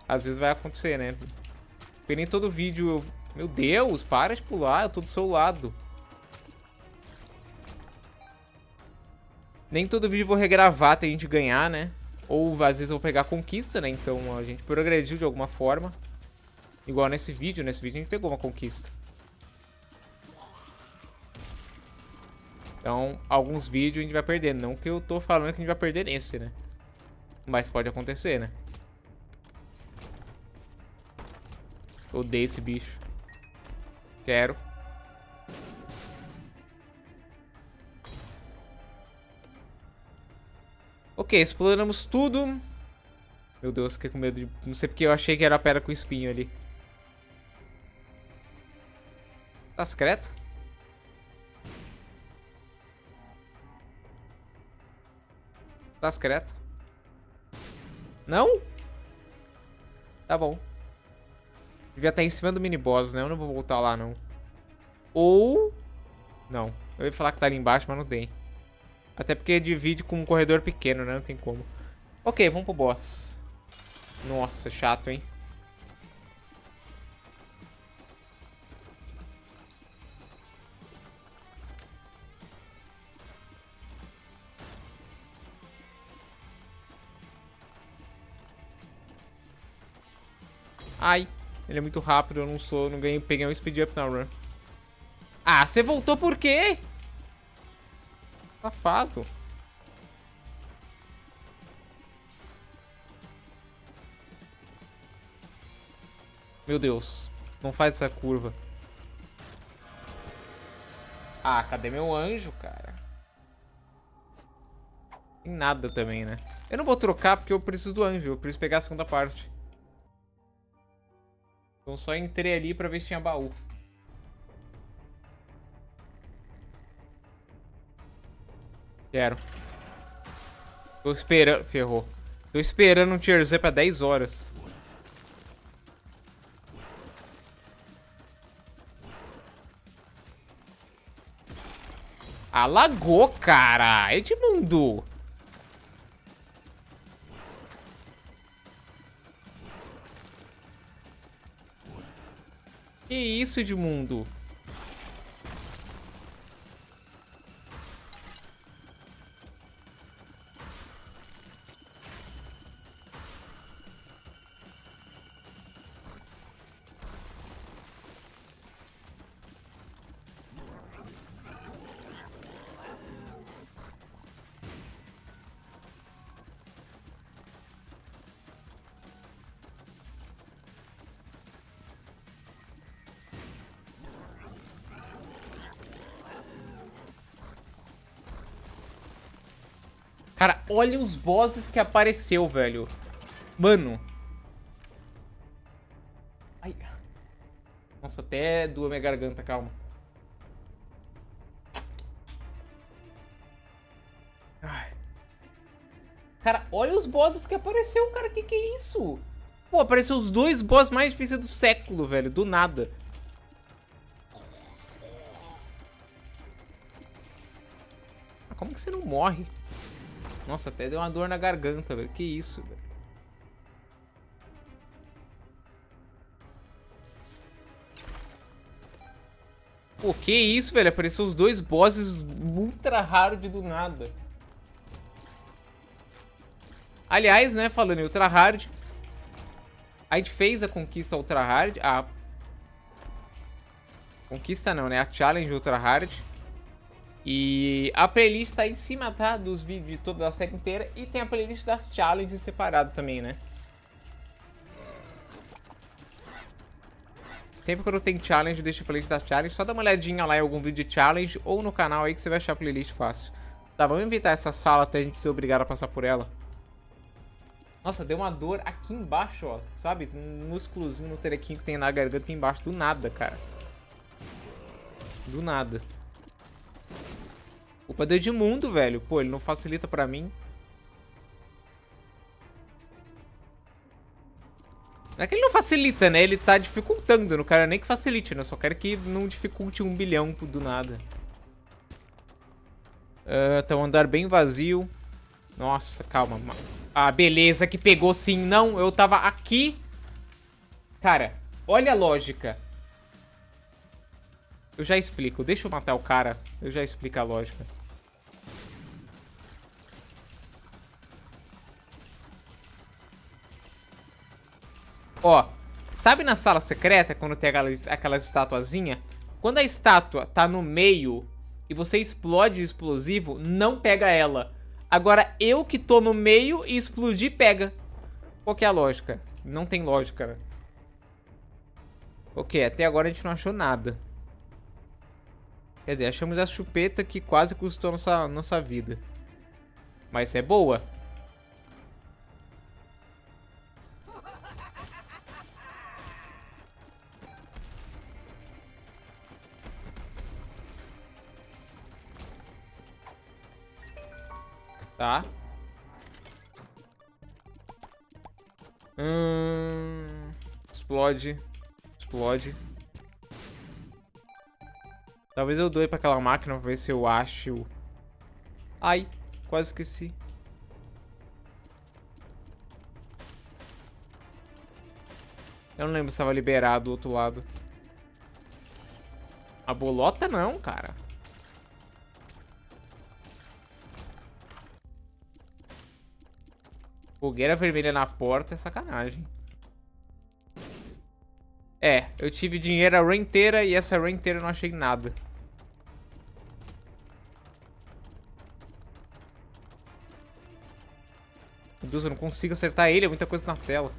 Às vezes vai acontecer, né? Porque nem todo vídeo eu... Meu Deus, para de pular, eu tô do seu lado. Nem todo vídeo eu vou regravar até a gente ganhar, né? Ou às vezes eu vou pegar conquista, né? Então a gente progrediu de alguma forma. Igual nesse vídeo, nesse vídeo a gente pegou uma conquista. Então, alguns vídeos a gente vai perder. Não que eu tô falando que a gente vai perder nesse, né? Mas pode acontecer, né? Eu odeio esse bicho. Quero. Ok, exploramos tudo. Meu Deus, fiquei com medo de... Não sei porque eu achei que era a pedra com espinho ali. Tá secreto? Tá secreto? Não? Tá bom. Devia estar em cima do mini-boss, né? Eu não vou voltar lá, não. Ou... Não. Eu ia falar que tá ali embaixo, mas não tem. Até porque divide com um corredor pequeno, né? Não tem como. Ok, vamos pro boss. Nossa, chato, hein? Ai, ele é muito rápido, eu não sou, não ganhei, peguei um speed up na run. Ah, você voltou por quê? Safado. Meu Deus, não faz essa curva. Ah, cadê meu anjo, cara? Tem nada também, né? Eu não vou trocar porque eu preciso do anjo, eu preciso pegar a segunda parte. Então só entrei ali pra ver se tinha baú. Quero. Tô esperando... Ferrou. Tô esperando um tier Z pra dez horas. Alagou, cara! Edmundo! Que isso, Edmundo? Cara, olha os bosses que apareceu, velho. Mano. Ai. Nossa, até doeu minha garganta, calma. Ai. Cara, olha os bosses que apareceu, cara. Que que é isso? Pô, apareceu os dois bosses mais difíceis do século, velho. Do nada. Ah, como que você não morre? Nossa, até deu uma dor na garganta, velho. Que isso, velho. Pô, que isso, velho. Apareceu os dois bosses ultra hard do nada. Aliás, né, falando em ultra hard, a gente fez a conquista ultra hard. A... Conquista não, né? A challenge ultra hard. E a playlist tá aí em cima, tá? Dos vídeos de toda a série inteira. E tem a playlist das challenges separado também, né? Sempre quando tem challenge, deixa a playlist das challenges. Só dá uma olhadinha lá em algum vídeo de challenge ou no canal aí que você vai achar a playlist fácil. Tá, vamos evitar essa sala até a gente ser obrigado a passar por ela. Nossa, deu uma dor aqui embaixo, ó. Sabe? Um músculozinho no terequinho que tem na garganta aqui embaixo. Do nada, cara. Do nada. O poder de mundo, velho. Pô, ele não facilita pra mim. Não é que ele não facilita, né? Ele tá dificultando. Eu não quero nem que facilite, né? Eu só quero que não dificulte um bilhão do nada. Uh, tá um andar bem vazio. Nossa, calma. Ah, beleza, que pegou sim. Não, eu tava aqui. Cara, olha a lógica. Eu já explico. Deixa eu matar o cara. Eu já explico a lógica. Ó, sabe na sala secreta, quando tem aquelas, aquelas estatuazinhas? Quando a estátua tá no meio e você explode o explosivo, não pega ela. Agora eu que tô no meio e explodi, pega. Qual que é a lógica? Não tem lógica, né? Ok, até agora a gente não achou nada. Quer dizer, achamos a chupeta que quase custou a nossa, nossa vida. Mas é boa. Tá. Hum... Explode. Explode. Talvez eu doe pra aquela máquina pra ver se eu acho... Ai, quase esqueci. Eu não lembro se tava liberado do outro lado. A bolota não, cara. Fogueira vermelha na porta é sacanagem. É, eu tive dinheiro a run inteira e essa run inteira eu não achei nada. Meu Deus, eu não consigo acertar ele, é muita coisa na tela.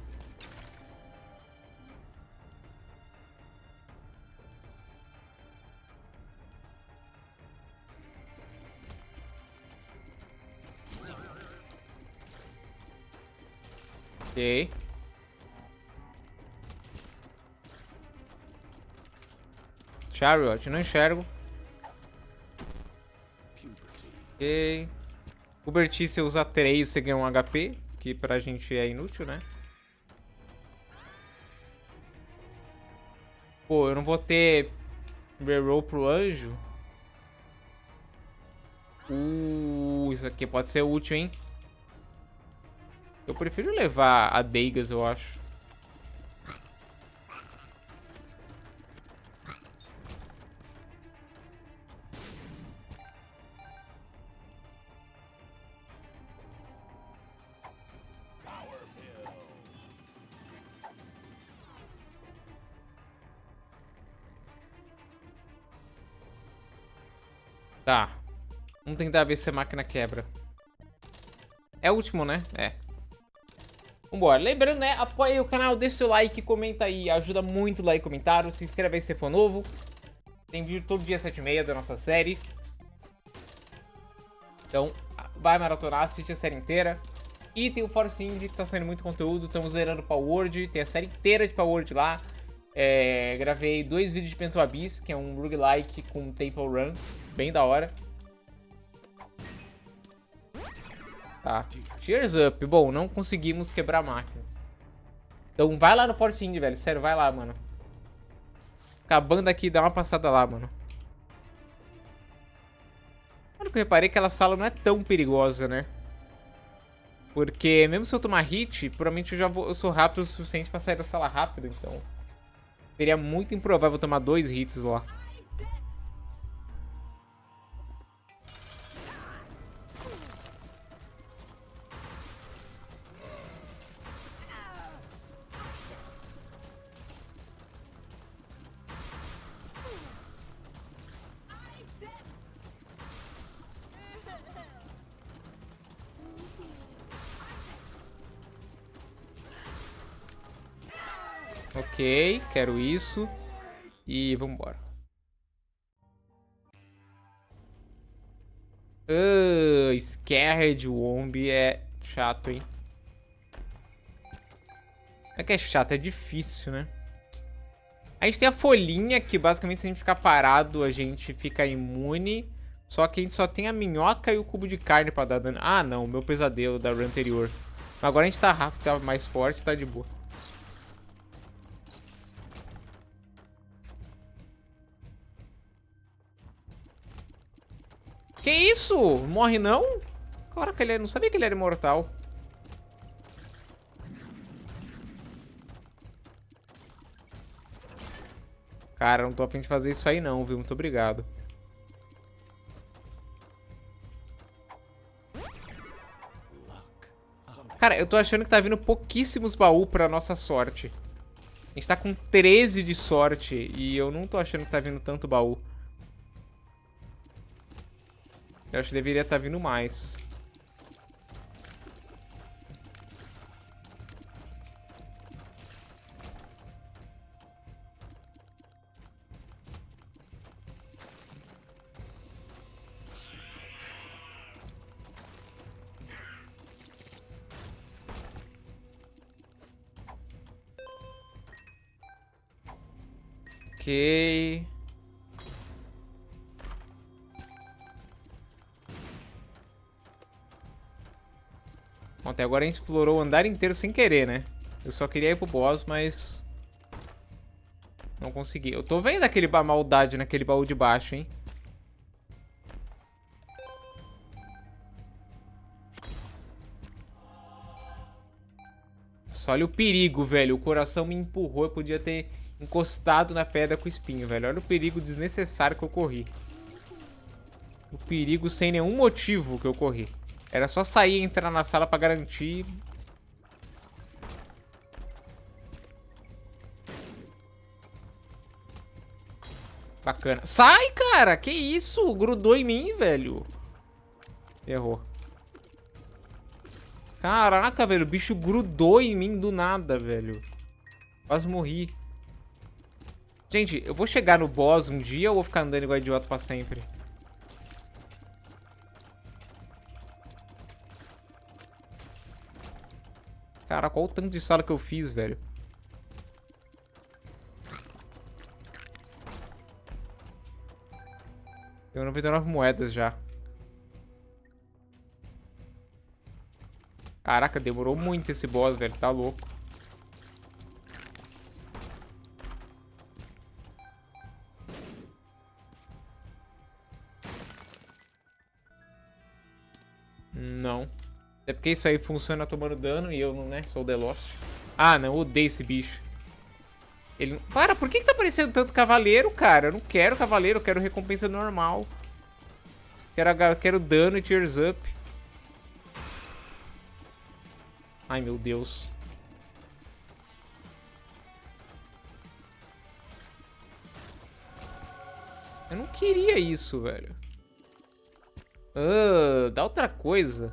Ok. Chariot, não enxergo. Ok. Puberty, se eu usar três, você ganha um H P, que pra gente é inútil, né? Pô, eu não vou ter reroll pro anjo. Uh, isso aqui pode ser útil, hein? Eu prefiro levar a Deigas, eu acho. Tá. Vamos tentar ver se a máquina quebra. É o último, né? É. Vambora, lembrando, né, apoia o canal, deixa seu like, comenta aí, ajuda muito o like e comentário, se inscreve aí se for novo. Tem vídeo todo dia às sete e meia da nossa série. Então, vai maratonar, assiste a série inteira. E tem o Force Indie, que tá saindo muito conteúdo, estamos zerando Palworld, tem a série inteira de Palworld lá. É, gravei dois vídeos de Phantom Abyss, que é um roguelike com Temple Run, bem da hora. Tá, cheers up. Bom, não conseguimos quebrar a máquina. Então vai lá no Force Indie, velho. Sério, vai lá, mano. Acabando aqui, dá uma passada lá, mano. Claro que eu reparei que aquela sala não é tão perigosa, né? Porque mesmo se eu tomar hit, provavelmente eu já vou, eu sou rápido o suficiente pra sair da sala rápido, então. Seria muito improvável tomar dois hits lá. Ok, quero isso. E vambora. Uh, Scared Womb é chato, hein? Não é que é chato, é difícil, né? A gente tem a folhinha, que basicamente se a gente ficar parado, a gente fica imune. Só que a gente só tem a minhoca e o cubo de carne pra dar dano. Ah, não, meu pesadelo da run anterior. Agora a gente tá rápido, tá mais forte, tá de boa. Que isso? Morre não? Caraca, ele não sabia que ele era imortal. Cara, não tô a fim de fazer isso aí não, viu? Muito obrigado. Cara, eu tô achando que tá vindo pouquíssimos baús pra nossa sorte. A gente tá com treze de sorte e eu não tô achando que tá vindo tanto baú. Eu acho que deveria estar vindo mais. Ok. Bom, até agora a gente explorou o andar inteiro sem querer, né? Eu só queria ir pro boss, mas não consegui. Eu tô vendo aquele ba- maldade naquele baú de baixo, hein? Só olha o perigo, velho. O coração me empurrou. Eu podia ter encostado na pedra com espinho, velho. Olha o perigo desnecessário que eu corri. O perigo sem nenhum motivo que eu corri. Era só sair e entrar na sala pra garantir. Bacana. Sai, cara! Que isso? Grudou em mim, velho. Errou. Caraca, velho. O bicho grudou em mim do nada, velho. Quase morri. Gente, eu vou chegar no boss um dia ou vou ficar andando igual idiota pra sempre? Cara, qual o tanto de sala que eu fiz, velho? Tenho noventa e nove moedas já. Caraca, demorou muito esse boss, velho. Tá louco. Não. Até porque isso aí funciona tomando dano e eu não, né? Sou o The Lost. Ah, não. Odeio esse bicho. Ele... Para, por que que tá aparecendo tanto cavaleiro, cara? Eu não quero cavaleiro, eu quero recompensa normal. Quero, quero dano e tears up. Ai, meu Deus. Eu não queria isso, velho. Ah, dá outra coisa.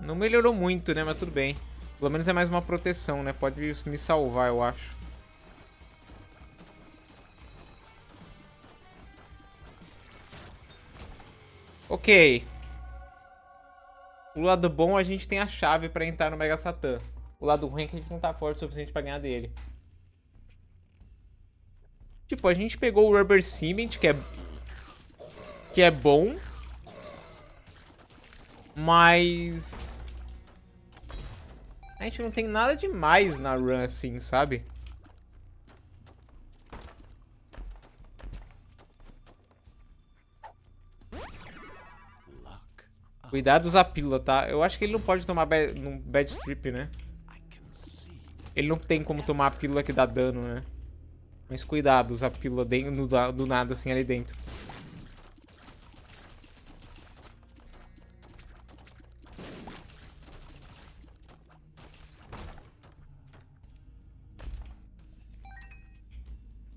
Não melhorou muito, né? Mas tudo bem. Pelo menos é mais uma proteção, né? Pode me salvar, eu acho. Ok. O lado bom, a gente tem a chave pra entrar no Mega Satã. O lado ruim é que a gente não tá forte o suficiente pra ganhar dele. Tipo, a gente pegou o Rubber Cement, que é... Que é bom. Mas... a gente não tem nada demais na run assim, sabe? Cuidado, usa a pílula, tá? Eu acho que ele não pode tomar bad, num bad trip, né? Ele não tem como tomar a pílula que dá dano, né? Mas cuidado, usa a pílula dentro, do nada assim ali dentro.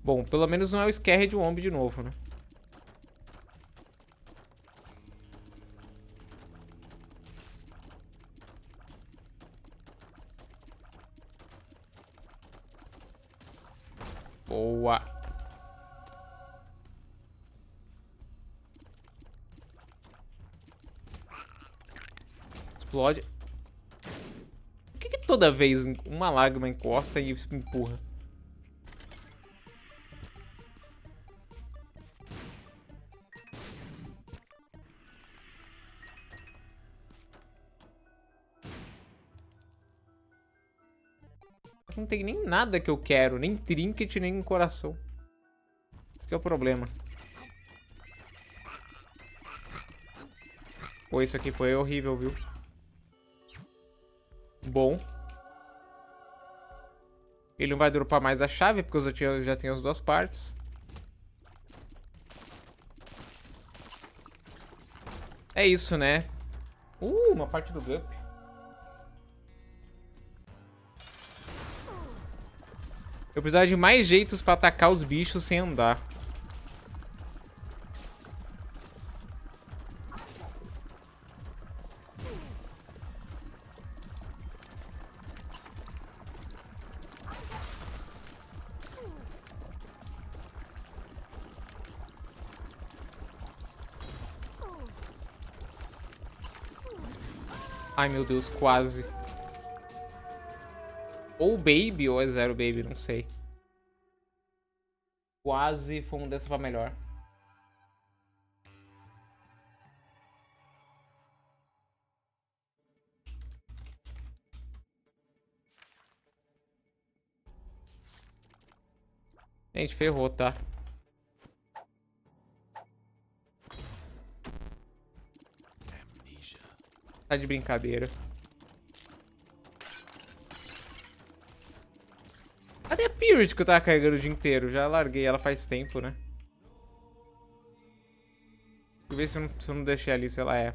Bom, pelo menos não é o Scarred Womb de novo, né? Boa! Explode. Por que que toda vez uma lágrima encosta e empurra. Não tem nem nada que eu quero, nem trinket, nem coração. Esse que é o problema. Pô, isso aqui foi horrível, viu? Bom. Ele não vai dropar mais a chave, porque eu já, tinha, já tenho as duas partes. É isso, né? Uh, uma parte do Gup. Eu precisava de mais jeitos pra atacar os bichos sem andar. Ai, meu Deus, quase. Ou Baby ou é Zero Baby, não sei. Quase foi um dessa pra melhor. Gente, ferrou, tá? Tá de brincadeira. Cadê a Pyrite que eu tava carregando o dia inteiro? Já larguei ela faz tempo, né? Deixa eu ver se eu não, se eu não deixei ali, sei lá, é.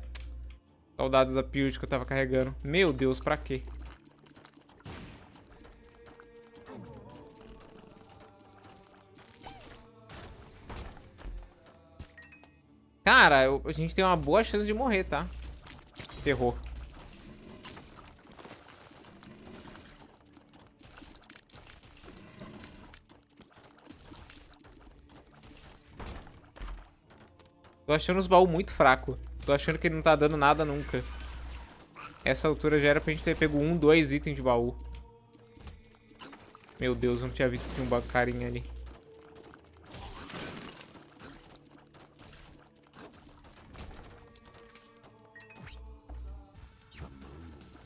Saudades da Pyrite que eu tava carregando. Meu Deus, pra quê? Cara, eu, a gente tem uma boa chance de morrer, tá? Ferrou. Tô achando os baús muito fracos. Tô achando que ele não tá dando nada nunca. Essa altura já era pra gente ter pego um, dois itens de baú. Meu Deus, eu não tinha visto que tinha um carinha ali.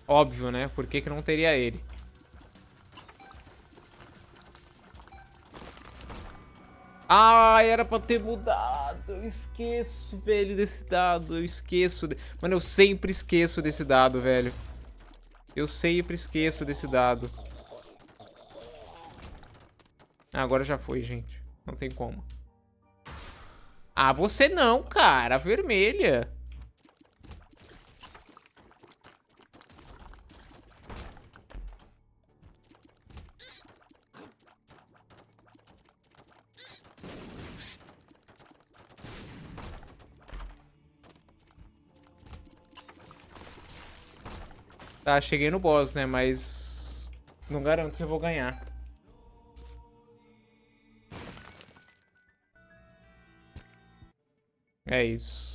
Óbvio, né? Por que que não teria ele? Ah, era pra ter mudado. Eu esqueço, velho, desse dado. Eu esqueço. De... Mano, eu sempre esqueço desse dado, velho. Eu sempre esqueço desse dado. Ah, agora já foi, gente. Não tem como. Ah, você não, cara. Vermelha. Tá, cheguei no boss, né? Mas não garanto que eu vou ganhar. É isso.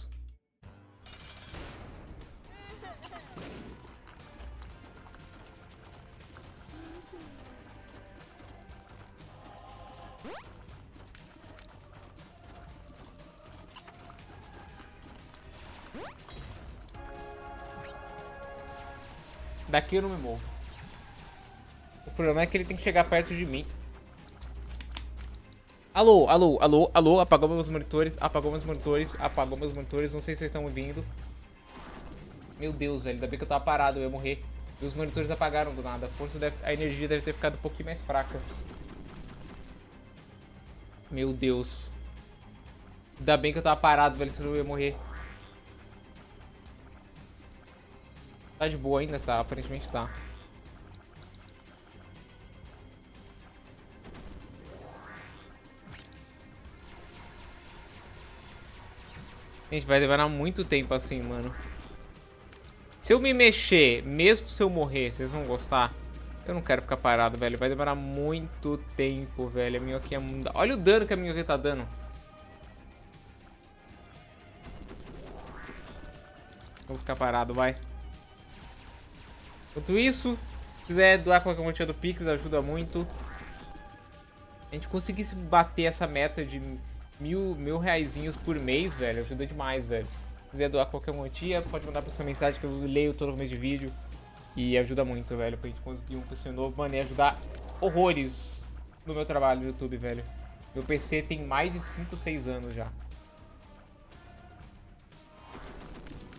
Daqui eu não me movo. O problema é que ele tem que chegar perto de mim. Alô, alô, alô, alô. Apagou meus monitores, apagou meus monitores, apagou meus monitores. Não sei se vocês estão me ouvindo. Meu Deus, velho. Ainda bem que eu tava parado, eu ia morrer. E os monitores apagaram do nada. A força deve, a energia deve ter ficado um pouquinho mais fraca. Meu Deus. Ainda bem que eu tava parado, velho. Senão eu ia morrer. Tá de boa ainda, tá? Aparentemente tá. Gente, vai demorar muito tempo assim, mano. Se eu me mexer, mesmo se eu morrer, vocês vão gostar? Eu não quero ficar parado, velho. Vai demorar muito tempo, velho. A minhoquinha... Olha o dano que a minhoquinha tá dando. Vou ficar parado, vai. Enquanto isso, quiser doar qualquer quantia do Pix, ajuda muito. A gente conseguisse bater essa meta de mil, mil reaisinhos por mês, velho, ajuda demais, velho. Se quiser doar qualquer quantia, pode mandar pra sua mensagem que eu leio todo mês de vídeo. E ajuda muito, velho, pra gente conseguir um P C novo, mano, e ajudar horrores no meu trabalho no YouTube, velho. Meu P C tem mais de cinco, seis anos já.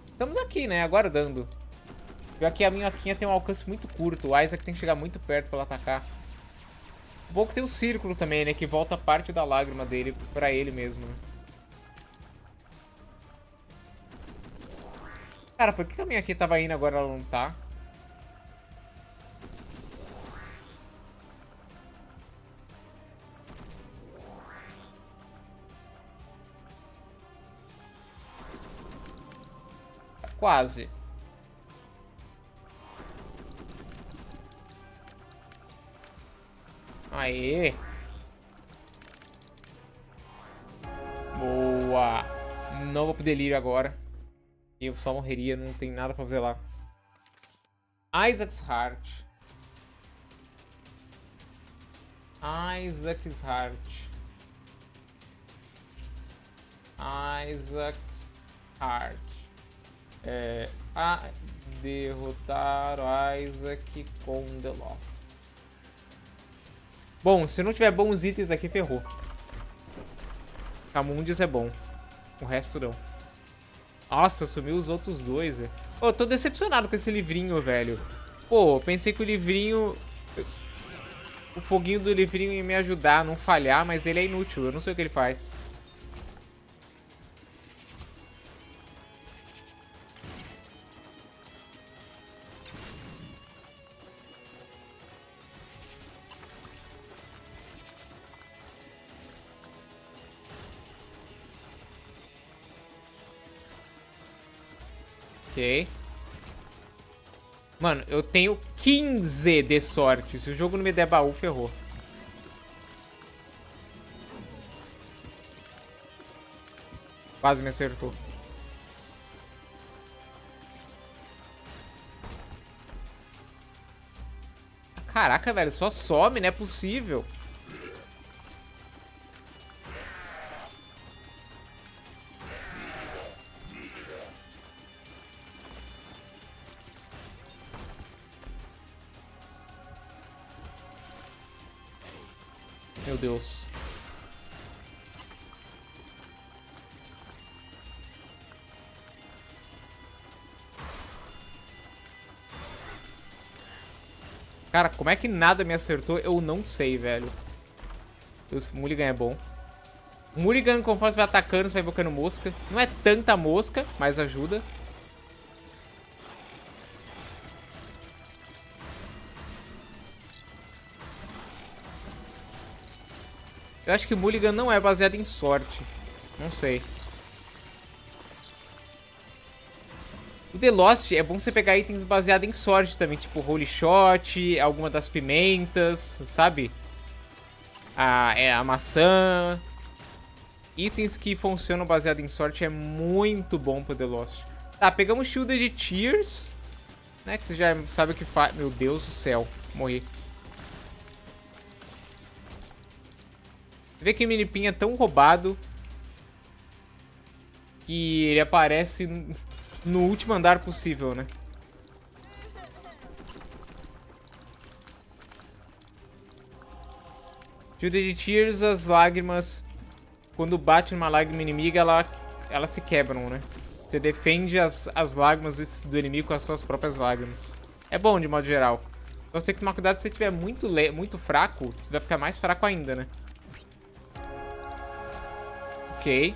Estamos aqui, né, aguardando. Pior que a minhoquinha tem um alcance muito curto, o Isaac tem que chegar muito perto pra ela atacar. Bom que tem o círculo também, né, que volta parte da lágrima dele pra ele mesmo, né. Cara, por que a minha aqui tava indo agora ela não tá? Quase. Aê. Boa. Não vou pro delírio agora. Eu só morreria, não tem nada pra fazer lá. Isaac's Heart. Isaac's Heart. Isaac's Heart. É, a derrotar o Isaac com The Lost. Bom, se não tiver bons itens aqui, ferrou. Camundis é bom. O resto não. Nossa, sumiu os outros dois, velho. Pô, eu tô decepcionado com esse livrinho, velho. Pô, pensei que o livrinho... O foguinho do livrinho ia me ajudar a não falhar, mas ele é inútil. Eu não sei o que ele faz. Ok. Mano, eu tenho quinze de sorte. Se o jogo não me der baú, ferrou. Quase me acertou. Caraca, velho, só some, não é possível. Meu Deus. Cara, como é que nada me acertou? Eu não sei, velho. Deus, Mulligan é bom. Mulligan, conforme você vai atacando, você vai evocando mosca. Não é tanta mosca, mas ajuda. Eu acho que o Mulligan não é baseado em sorte. Não sei. O The Lost é bom você pegar itens baseados em sorte também. Tipo Holy Shot, alguma das pimentas, sabe? A, é, a maçã. Itens que funcionam baseado em sorte é muito bom pro The Lost. Tá, pegamos Shield of Tears, né? Que você já sabe o que faz. Meu Deus do céu, morri. Vê que Minipinha é tão roubado que ele aparece no último andar possível, né? Shield of Tears, as lágrimas, quando bate numa lágrima inimiga, ela, elas se quebram, né? Você defende as, as lágrimas do inimigo com as suas próprias lágrimas. É bom, de modo geral. Só você tem que tomar cuidado, se você estiver muito, muito fraco, você vai ficar mais fraco ainda, né? Ok.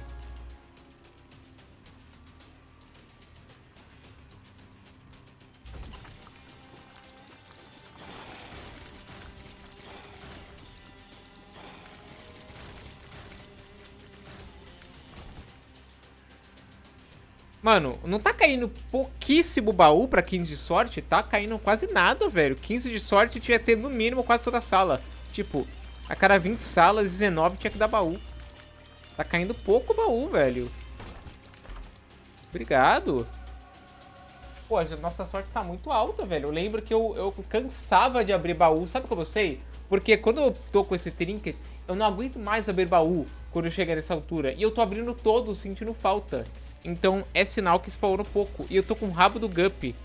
Mano, não tá caindo pouquíssimo baú pra quinze de sorte? Tá caindo quase nada, velho. quinze de sorte tinha que ter no mínimo quase toda a sala. Tipo, a cada vinte salas, dezenove tinha que dar baú. Tá caindo pouco o baú, velho. Obrigado. Pô, a nossa sorte tá muito alta, velho. Eu lembro que eu, eu cansava de abrir baú. Sabe como eu sei? Porque quando eu tô com esse trinket, eu não aguento mais abrir baú quando eu chegar nessa altura. E eu tô abrindo todos, sentindo falta. Então é sinal que spawnou pouco. E eu tô com o rabo do Guppy.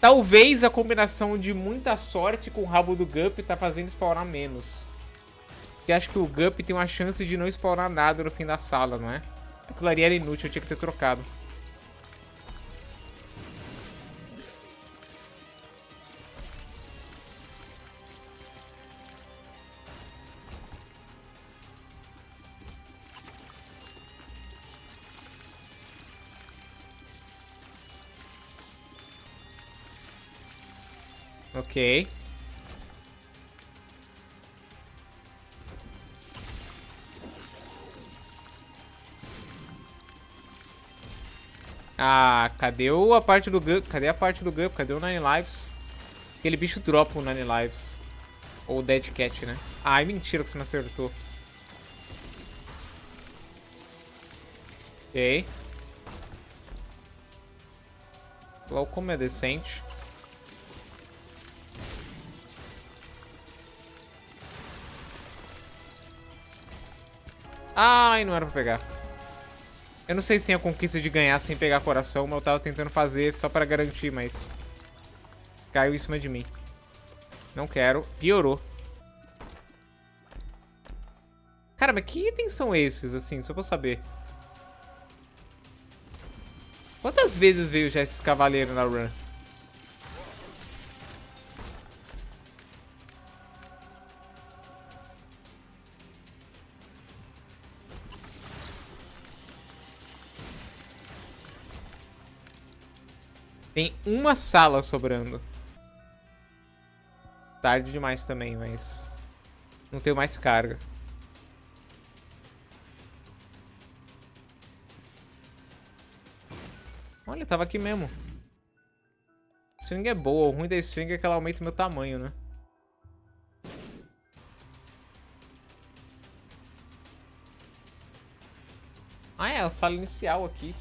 Talvez a combinação de muita sorte com o rabo do Guppy tá fazendo spawnar menos. Porque acho que o Guppy tem uma chance de não spawnar nada no fim da sala, não é? Aquilo ali era inútil, eu tinha que ter trocado. Ok. Ah, cadê o, a parte do Gup? Cadê a parte do Gup? Cadê o Nine Lives? Aquele bicho dropa o Nine Lives. Ou o Dead Cat, né? Ai, mentira que você não acertou. Ok. Lá como é decente. Ai, não era pra pegar. Eu não sei se tem a conquista de ganhar sem pegar coração, mas eu tava tentando fazer só pra garantir, mas... caiu em cima de mim. Não quero. Piorou. Cara, mas que itens são esses, assim? Só pra eu saber. Quantas vezes veio já esses cavaleiros na run? Tem uma sala sobrando. Tarde demais também, mas... não tenho mais carga. Olha, tava aqui mesmo. Swing é boa. O ruim da Swing é que ela aumenta o meu tamanho, né? Ah, é a sala inicial aqui.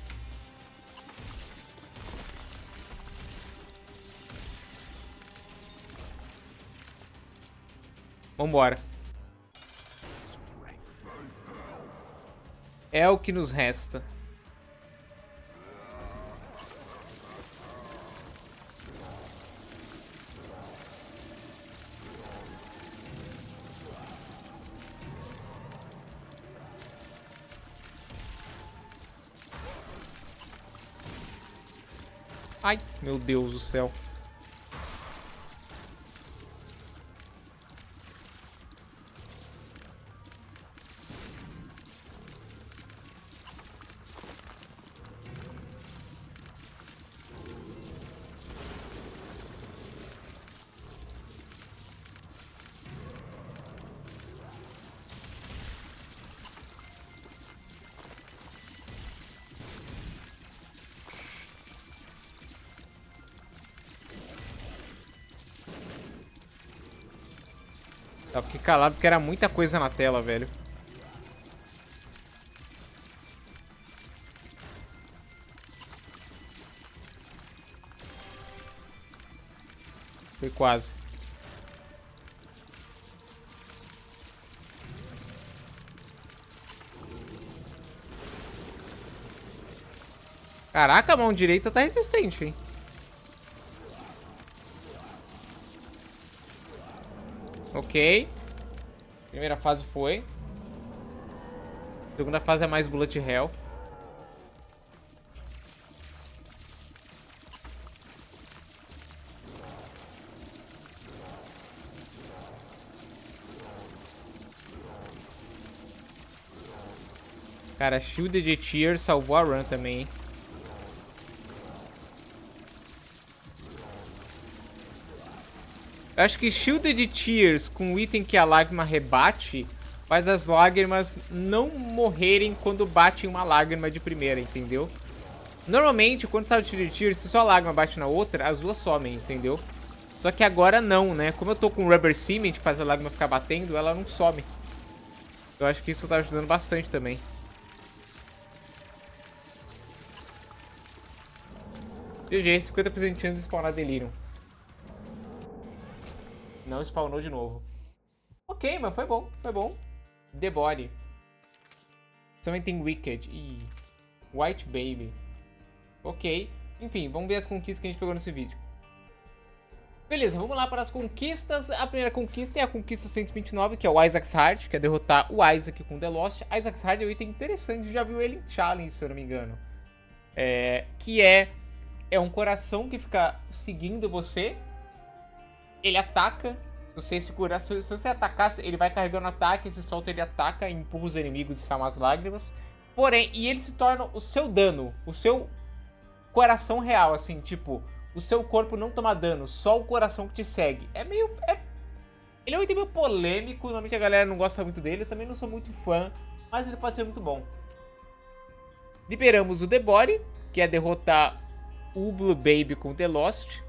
Vambora. É o que nos resta. Ai, meu Deus do céu. Eu fiquei calado porque era muita coisa na tela, velho. Foi quase. Caraca, a mão direita tá resistente, hein? Ok. Primeira fase foi. Segunda fase é mais bullet hell. Cara, Shield of Tears salvou a run também, hein? Eu acho que Shield of Tears com o item que a lágrima rebate faz as lágrimas não morrerem quando batem uma lágrima de primeira, entendeu? Normalmente, quando sai o Shield of Tears, se só a lágrima bate na outra, as duas somem, entendeu? Só que agora não, né? Como eu tô com Rubber Cement, que faz a lágrima ficar batendo, ela não some. Eu acho que isso tá ajudando bastante também. G G, cinquenta por cento de chance de spawnar Delirium. Não spawnou de novo. Ok, mas foi bom, foi bom. The Body. Somente tem Wicked e White Baby. Ok. Enfim, vamos ver as conquistas que a gente pegou nesse vídeo. Beleza, vamos lá para as conquistas. A primeira conquista é a conquista cento e vinte e nove, que é o Isaac's Heart, que é derrotar o Isaac com The Lost. Isaac's Heart é um item interessante, já viu ele em Challenge, se eu não me engano. É, que é, é um coração que fica seguindo você. Ele ataca. Se você segurar, se você atacasse, ele vai carregando ataque, se solta, ele ataca, empurra os inimigos e salva as lágrimas. Porém, e ele se torna o seu dano, o seu coração real, assim, tipo... O seu corpo não toma dano, só o coração que te segue. É meio... É... Ele é um item meio polêmico, normalmente a galera não gosta muito dele, eu também não sou muito fã, mas ele pode ser muito bom. Liberamos o The Body, que é derrotar o Blue Baby com The Lost,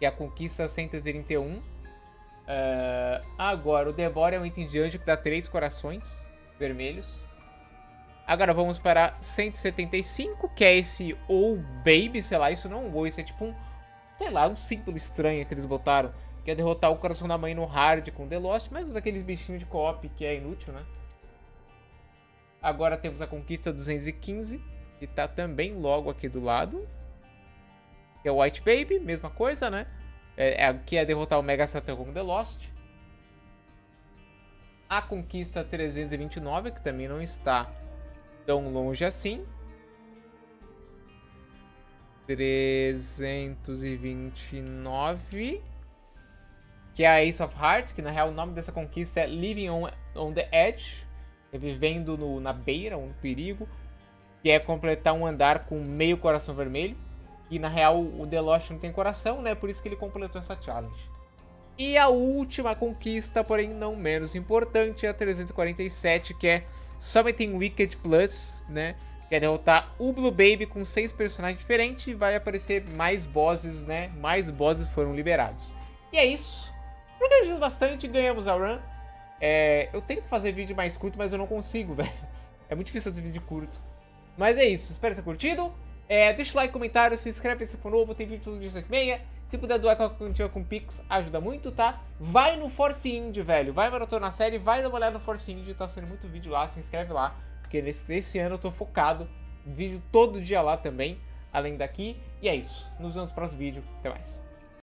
que é a conquista cento e trinta e um. Uh, agora, o The Body é um item de anjo que dá três corações vermelhos. Agora vamos para cento e setenta e cinco, que é esse ou baby, sei lá, isso não é um ou, isso é tipo um, sei lá, um símbolo estranho que eles botaram, que é derrotar o coração da mãe no hard com The Lost, mas daqueles bichinhos de co-op que é inútil, né? Agora temos a conquista duzentos e quinze, que tá também logo aqui do lado, que é o White Baby, mesma coisa, né? É, é, que é derrotar o Mega Satã com The Lost. A conquista trezentos e vinte e nove, que também não está... tão longe assim. trezentos e vinte e nove. Que é a Ace of Hearts, que na real o nome dessa conquista é Living on, on the Edge. É vivendo no, na beira, ou no perigo. Que é completar um andar com meio coração vermelho. E na real o The Lost não tem coração, né? Por isso que ele completou essa challenge. E a última conquista, porém não menos importante, é a trezentos e quarenta e sete, que é... Somente tem Wicked Plus, né? Que é derrotar o Blue Baby com seis personagens diferentes. E vai aparecer mais bosses, né? Mais bosses foram liberados. E é isso. Progredimos bastante, ganhamos a run. É, eu tento fazer vídeo mais curto, mas eu não consigo, velho. É muito difícil fazer vídeo curto. Mas é isso. Espero ter curtido. É, deixa o like, comentário, se inscreve se for novo. Tem vídeo todo dia às sete e meia. Se puder doar com a quantia com Pix, ajuda muito, tá? Vai no Force Indie, velho. Vai maratonar a série, vai dar uma olhada no Force Indie. Tá sendo muito vídeo lá, se inscreve lá. Porque nesse, nesse ano eu tô focado. Vídeo todo dia lá também, além daqui. E é isso. Nos vemos no próximo vídeo. Até mais.